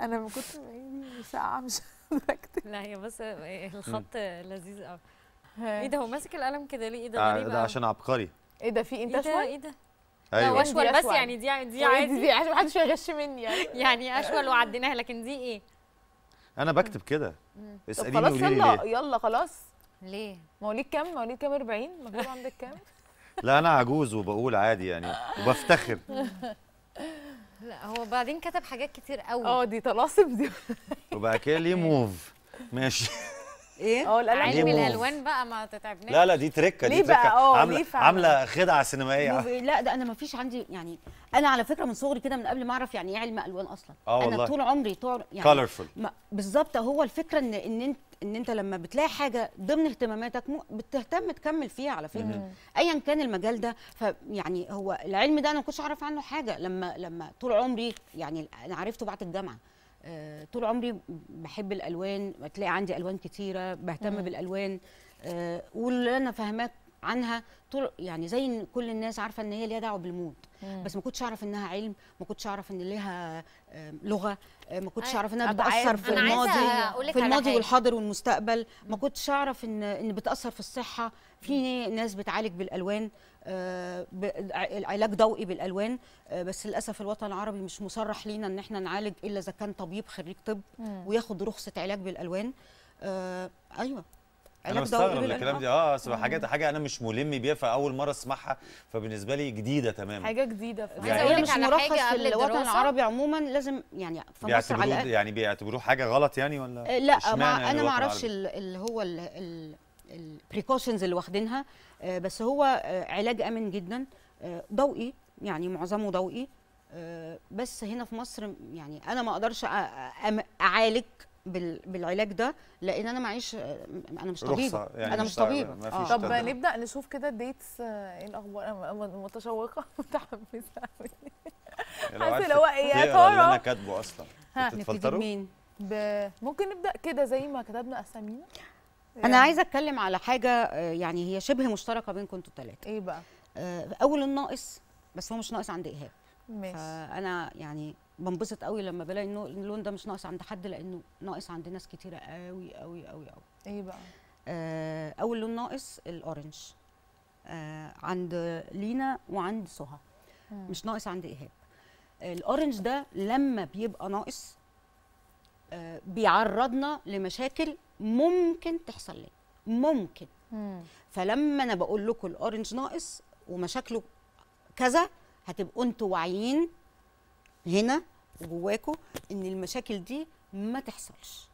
انا ما كنت عيني ساعه مش مركبه. لا هي بس الخط لذيذ قوي. ايه ده هو ماسك القلم كده ليه؟ ايه ده غريب قوي. ده عشان عبقري. ايه ده في انت شويه؟ ايه ده؟ ايوه اشول بس يعني دي دي عادي، دي عشان ما حدش يغش مني يعني. يعني اشول وعديناها، لكن دي ايه؟ انا بكتب كده. اساليني قولي لي. خلاص يلا يلا خلاص. ليه؟ مواليد كام؟ مواليد كام؟ أربعين؟ مكتوب عندك كام؟ لا انا عجوز وبقول عادي يعني وبفتخر. لا هو بعدين كتب حاجات كتير قوي. اه دي طلاسم دي. وبعد كده ليه موف ماشي. ايه؟ اه الالوان علم الالوان بقى ما تتعبناش. لا لا دي تركه دي تركه عامله عامله خدعه سينمائيه. لا ده انا ما فيش عندي يعني، انا على فكره من صغري كده من قبل ما اعرف يعني ايه علم الوان اصلا. اه والله انا طول عمري طول يعني بالظبط. هو الفكره ان ان انت ان انت لما بتلاقي حاجه ضمن اهتماماتك بتهتم تكمل فيها على فكره ايا كان المجال ده. فيعني هو العلم ده انا ما كنتش اعرف عنه حاجه لما لما طول عمري يعني انا عرفته بعد الجامعه. طول عمري بحب الالوان، بتلاقي عندي الوان كتيره، بهتم مم. بالالوان أه، واللي انا فاهماك عنها طول يعني زي كل الناس عارفه ان هي ليها دعوه بالمود مم. بس ما كنتش اعرف انها علم، ما كنتش اعرف ان ليها لغه، ما كنتش اعرف انها بتاثر في الماضي في الماضي والحاضر والمستقبل، ما كنتش اعرف ان ان بتاثر في الصحه. في ناس بتعالج بالالوان، علاج ضوئي بالالوان، بس للاسف الوطن العربي مش مسرح لينا ان احنا نعالج الا اذا كان طبيب خريج طب وياخد رخصه علاج بالالوان. ايوه انا مستغرب الكلام دي. اه اصل حاجات حاجه انا مش ملم بيها، فاول مره اسمعها، فبالنسبه لي جديده تماما، حاجه جديده. عايزه يعني اقول لك على حاجه في الوطن العربي عموما لازم يعني في مصر على الاقل يعني بيعتبروه حاجه غلط يعني ولا؟ لا ما انا ما اعرفش اللي هو البريكوشنز اللي واخدينها، بس هو علاج امن جدا ضوئي، يعني معظمه ضوئي، بس هنا في مصر يعني انا ما اقدرش اعالج بالعلاج ده لان انا معيش، انا مش طبيبه يعني انا مش طبيبه. طب نبدا نشوف كده الديتس ايه الاخبار. انا متشوقه متحمسه قوي، حاسه لو ايه يا ترى اللي انا كاتبه اصلا هنبتدي مين ب... ممكن نبدا كده زي ما كتبنا اسامينا. يعني انا عايزه اتكلم على حاجه يعني هي شبه مشتركه بينكم انتوا الثلاثه. ايه بقى؟ اول الناقص، بس هو مش ناقص عند ايهاب. ماشي. فانا يعني بنبسط قوي لما بلاقي انه اللون ده مش ناقص عند حد لانه ناقص عند ناس كتيره قوي قوي قوي قوي. ايه بقى؟ آه اول لون ناقص الاورنج آه عند لينا وعند سهى، مش ناقص عند ايهاب. الاورنج ده لما بيبقى ناقص آه بيعرضنا لمشاكل ممكن تحصل لنا، ممكن. مم. فلما انا بقول لكم الاورنج ناقص ومشاكله كذا، هتبقوا انتوا واعيين هنا وجواكوا ان المشاكل دي ما تحصلش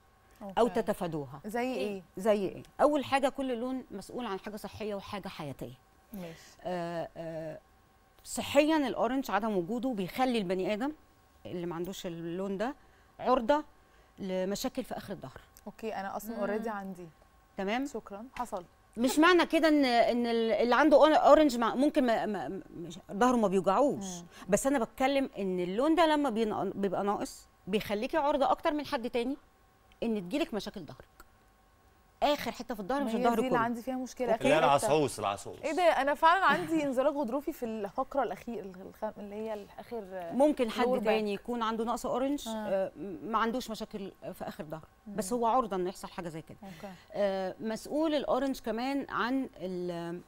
او تتفادوها. زي ايه؟ زي ايه؟ اول حاجه كل لون مسؤول عن حاجه صحيه وحاجه حياتيه. ماشي. آه آه صحيا الاورنج عدم وجوده بيخلي البني ادم اللي ما عندوش اللون ده عرضه لمشاكل في اخر الظهر. اوكي انا اصلا اوريدي عندي. تمام؟ شكرا حصل. مش معنى كده ان ان اللي عنده اورنج ممكن ظهره ما بيوجعوش، بس انا بتكلم ان اللون ده لما بيبقى ناقص بيخليكي عرضه اكتر من حد تاني ان تجيلك مشاكل ظهرك. اخر حته في الظهر، مش الظهر كله. دي اللي عندي فيها مشكله. لا العصعوص العصعوص. ايه ده انا فعلا عندي انزلاق غضروفي في الفقره الاخير اللي هي الاخر. ممكن حد تاني يكون عنده نقص اورنج آه ما عندوش مشاكل في اخر ظهر، بس هو عرضه انه يحصل حاجه زي كده. آه مسؤول الاورنج كمان عن اللي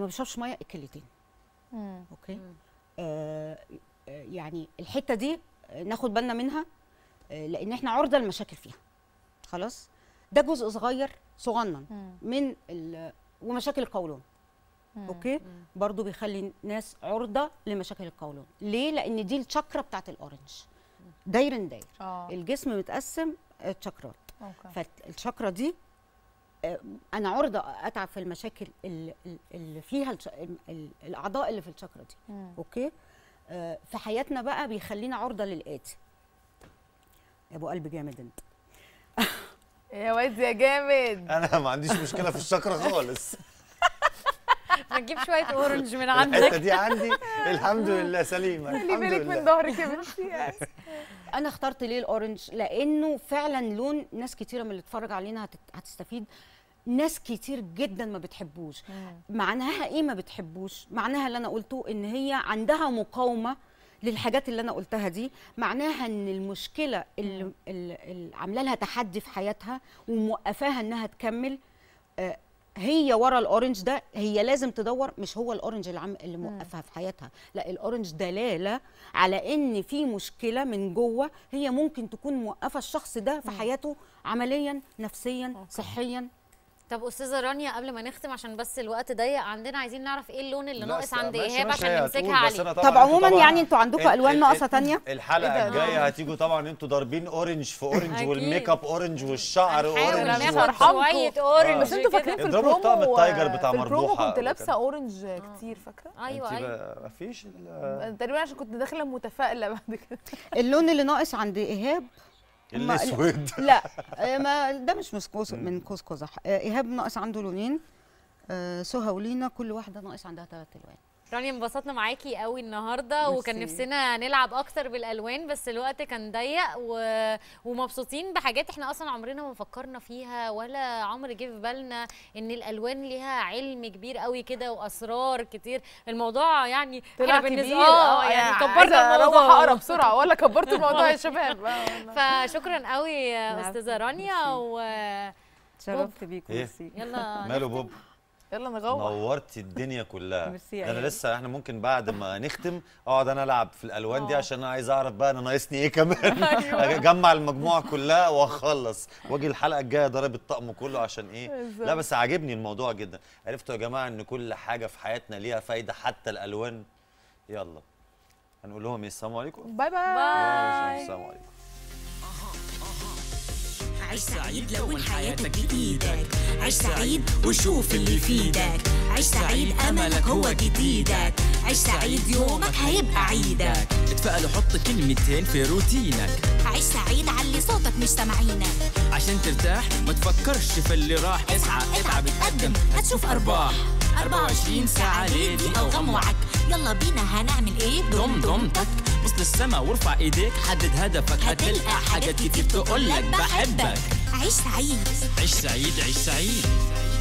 ما بيشربش ميه الكليتين. مم. اوكي آه يعني الحته دي ناخد بالنا منها آه لان احنا عرضه لمشاكل فيها. خلاص ده جزء صغير صغنن من ومشاكل القولون. اوكي برضو بيخلي الناس عرضه لمشاكل القولون. ليه؟ لان دي الشاكرا بتاعت الاورنج داير داير. أوه. الجسم متقسم تشاكرات، فالشاكرا دي انا عرضه اتعب في المشاكل اللي فيها الاعضاء اللي في الشاكرا دي. مم. اوكي في حياتنا بقى بيخلينا عرضه للاتي. يا ابو قلب جامد انت. يا واد يا جامد. انا ما عنديش مشكله في الشاكرا خالص. ما تجيب شويه اورنج من عندك. الحته دي عندي الحمد لله سليمه. خلي بالك من ظهرك يا بنتي. انا اخترت ليه الاورنج؟ لانه فعلا لون ناس كتيره من اللي تتفرج علينا هتستفيد. ناس كتير جدا ما بتحبوش. معناها ايه ما بتحبوش؟ معناها اللي انا قلته ان هي عندها مقاومه للحاجات اللي انا قلتها دي، معناها ان المشكله اللي, اللي عامله لها تحدي في حياتها وموقفاها انها تكمل آه هي ورا الاورنج ده. هي لازم تدور، مش هو الاورنج العام اللي موقفها في حياتها، لا الاورنج دلاله على ان في مشكله من جوه هي ممكن تكون موقفه الشخص ده في حياته عمليا، نفسيا، صحيا، طب استاذه رانيا قبل ما نختم عشان بس الوقت ضيق عندنا، عايزين نعرف ايه اللون اللي ناقص عند ايهاب عشان نمسكها عليه. طب عموما يعني انتوا عندكم الوان ناقصه ثانيه الحلقه الجايه آه. هتيجوا طبعا انتوا ضاربين اورنج في اورنج والميك اب اورنج والشعر اورنج وشويه اورنج. بس انتوا فاكرين في البرومو طقم التايجر بتاع مربوحه كنت لابسه اورنج كتير فاكره؟ ايوه ايوه مفيش تقريبا عشان كنت داخله متفائله بعد كده. اللون اللي ناقص عند ايهاب الاسود لا ما ده مش مسكوس من قوس قزح. ايهاب ناقص عنده لونين، سهى ولينا كل واحده ناقص عندها ثلاث الوان. رانيا انبسطنا معاكي قوي النهارده وكان نفسنا نلعب اكتر بالالوان بس الوقت كان ضيق و... ومبسوطين بحاجات احنا اصلا عمرنا ما فكرنا فيها ولا عمر جه في بالنا ان الالوان ليها علم كبير قوي كده واسرار كتير. الموضوع يعني طلع كبير اه يعني كبرنا الموضوع. هقرا بسرعه ولا كبرت الموضوع يا شباب. فشكرا قوي استاذه رانيا و اتشرفت بيكم. ميرسي. يلا ماله بوب يلا نغوّر. نورتي الدنيا كلها. ميرسي. انا لسه احنا ممكن بعد ما نختم اقعد انا العب في الالوان أوه. دي عشان انا عايز اعرف بقى انا ناقصني ايه كمان. اجمع المجموعه كلها واخلص واجي الحلقه الجايه ضارب الطقم كله عشان ايه. لا بس عاجبني الموضوع جدا. عرفتوا يا جماعه ان كل حاجه في حياتنا ليها فايده حتى الالوان. يلا هنقول لهم ايه؟ السلام عليكم. باي باي. باي. السلام عليكم. عيش سعيد لون حياتك بإيدك، عيش سعيد وشوف اللي يفيدك، عيش سعيد أملك هو جديدك، عيش سعيد يومك هيبقى عيدك، اتفائل وحط كلمتين في روتينك، عيش سعيد علي صوتك مش سامعينك، عشان ترتاح ما تفكرش في اللي راح، اسعى اتعب اتقدم هتشوف أرباح، أربعة وعشرين ساعة ليدي أو غموعك، يلا بينا هنعمل إيه؟ ضم ضمتك بص للسما وارفع ايديك حدد هدفك هتلقى حاجات كتير تقولك بحبك. عيش سعيد عيش سعيد عيش سعيد.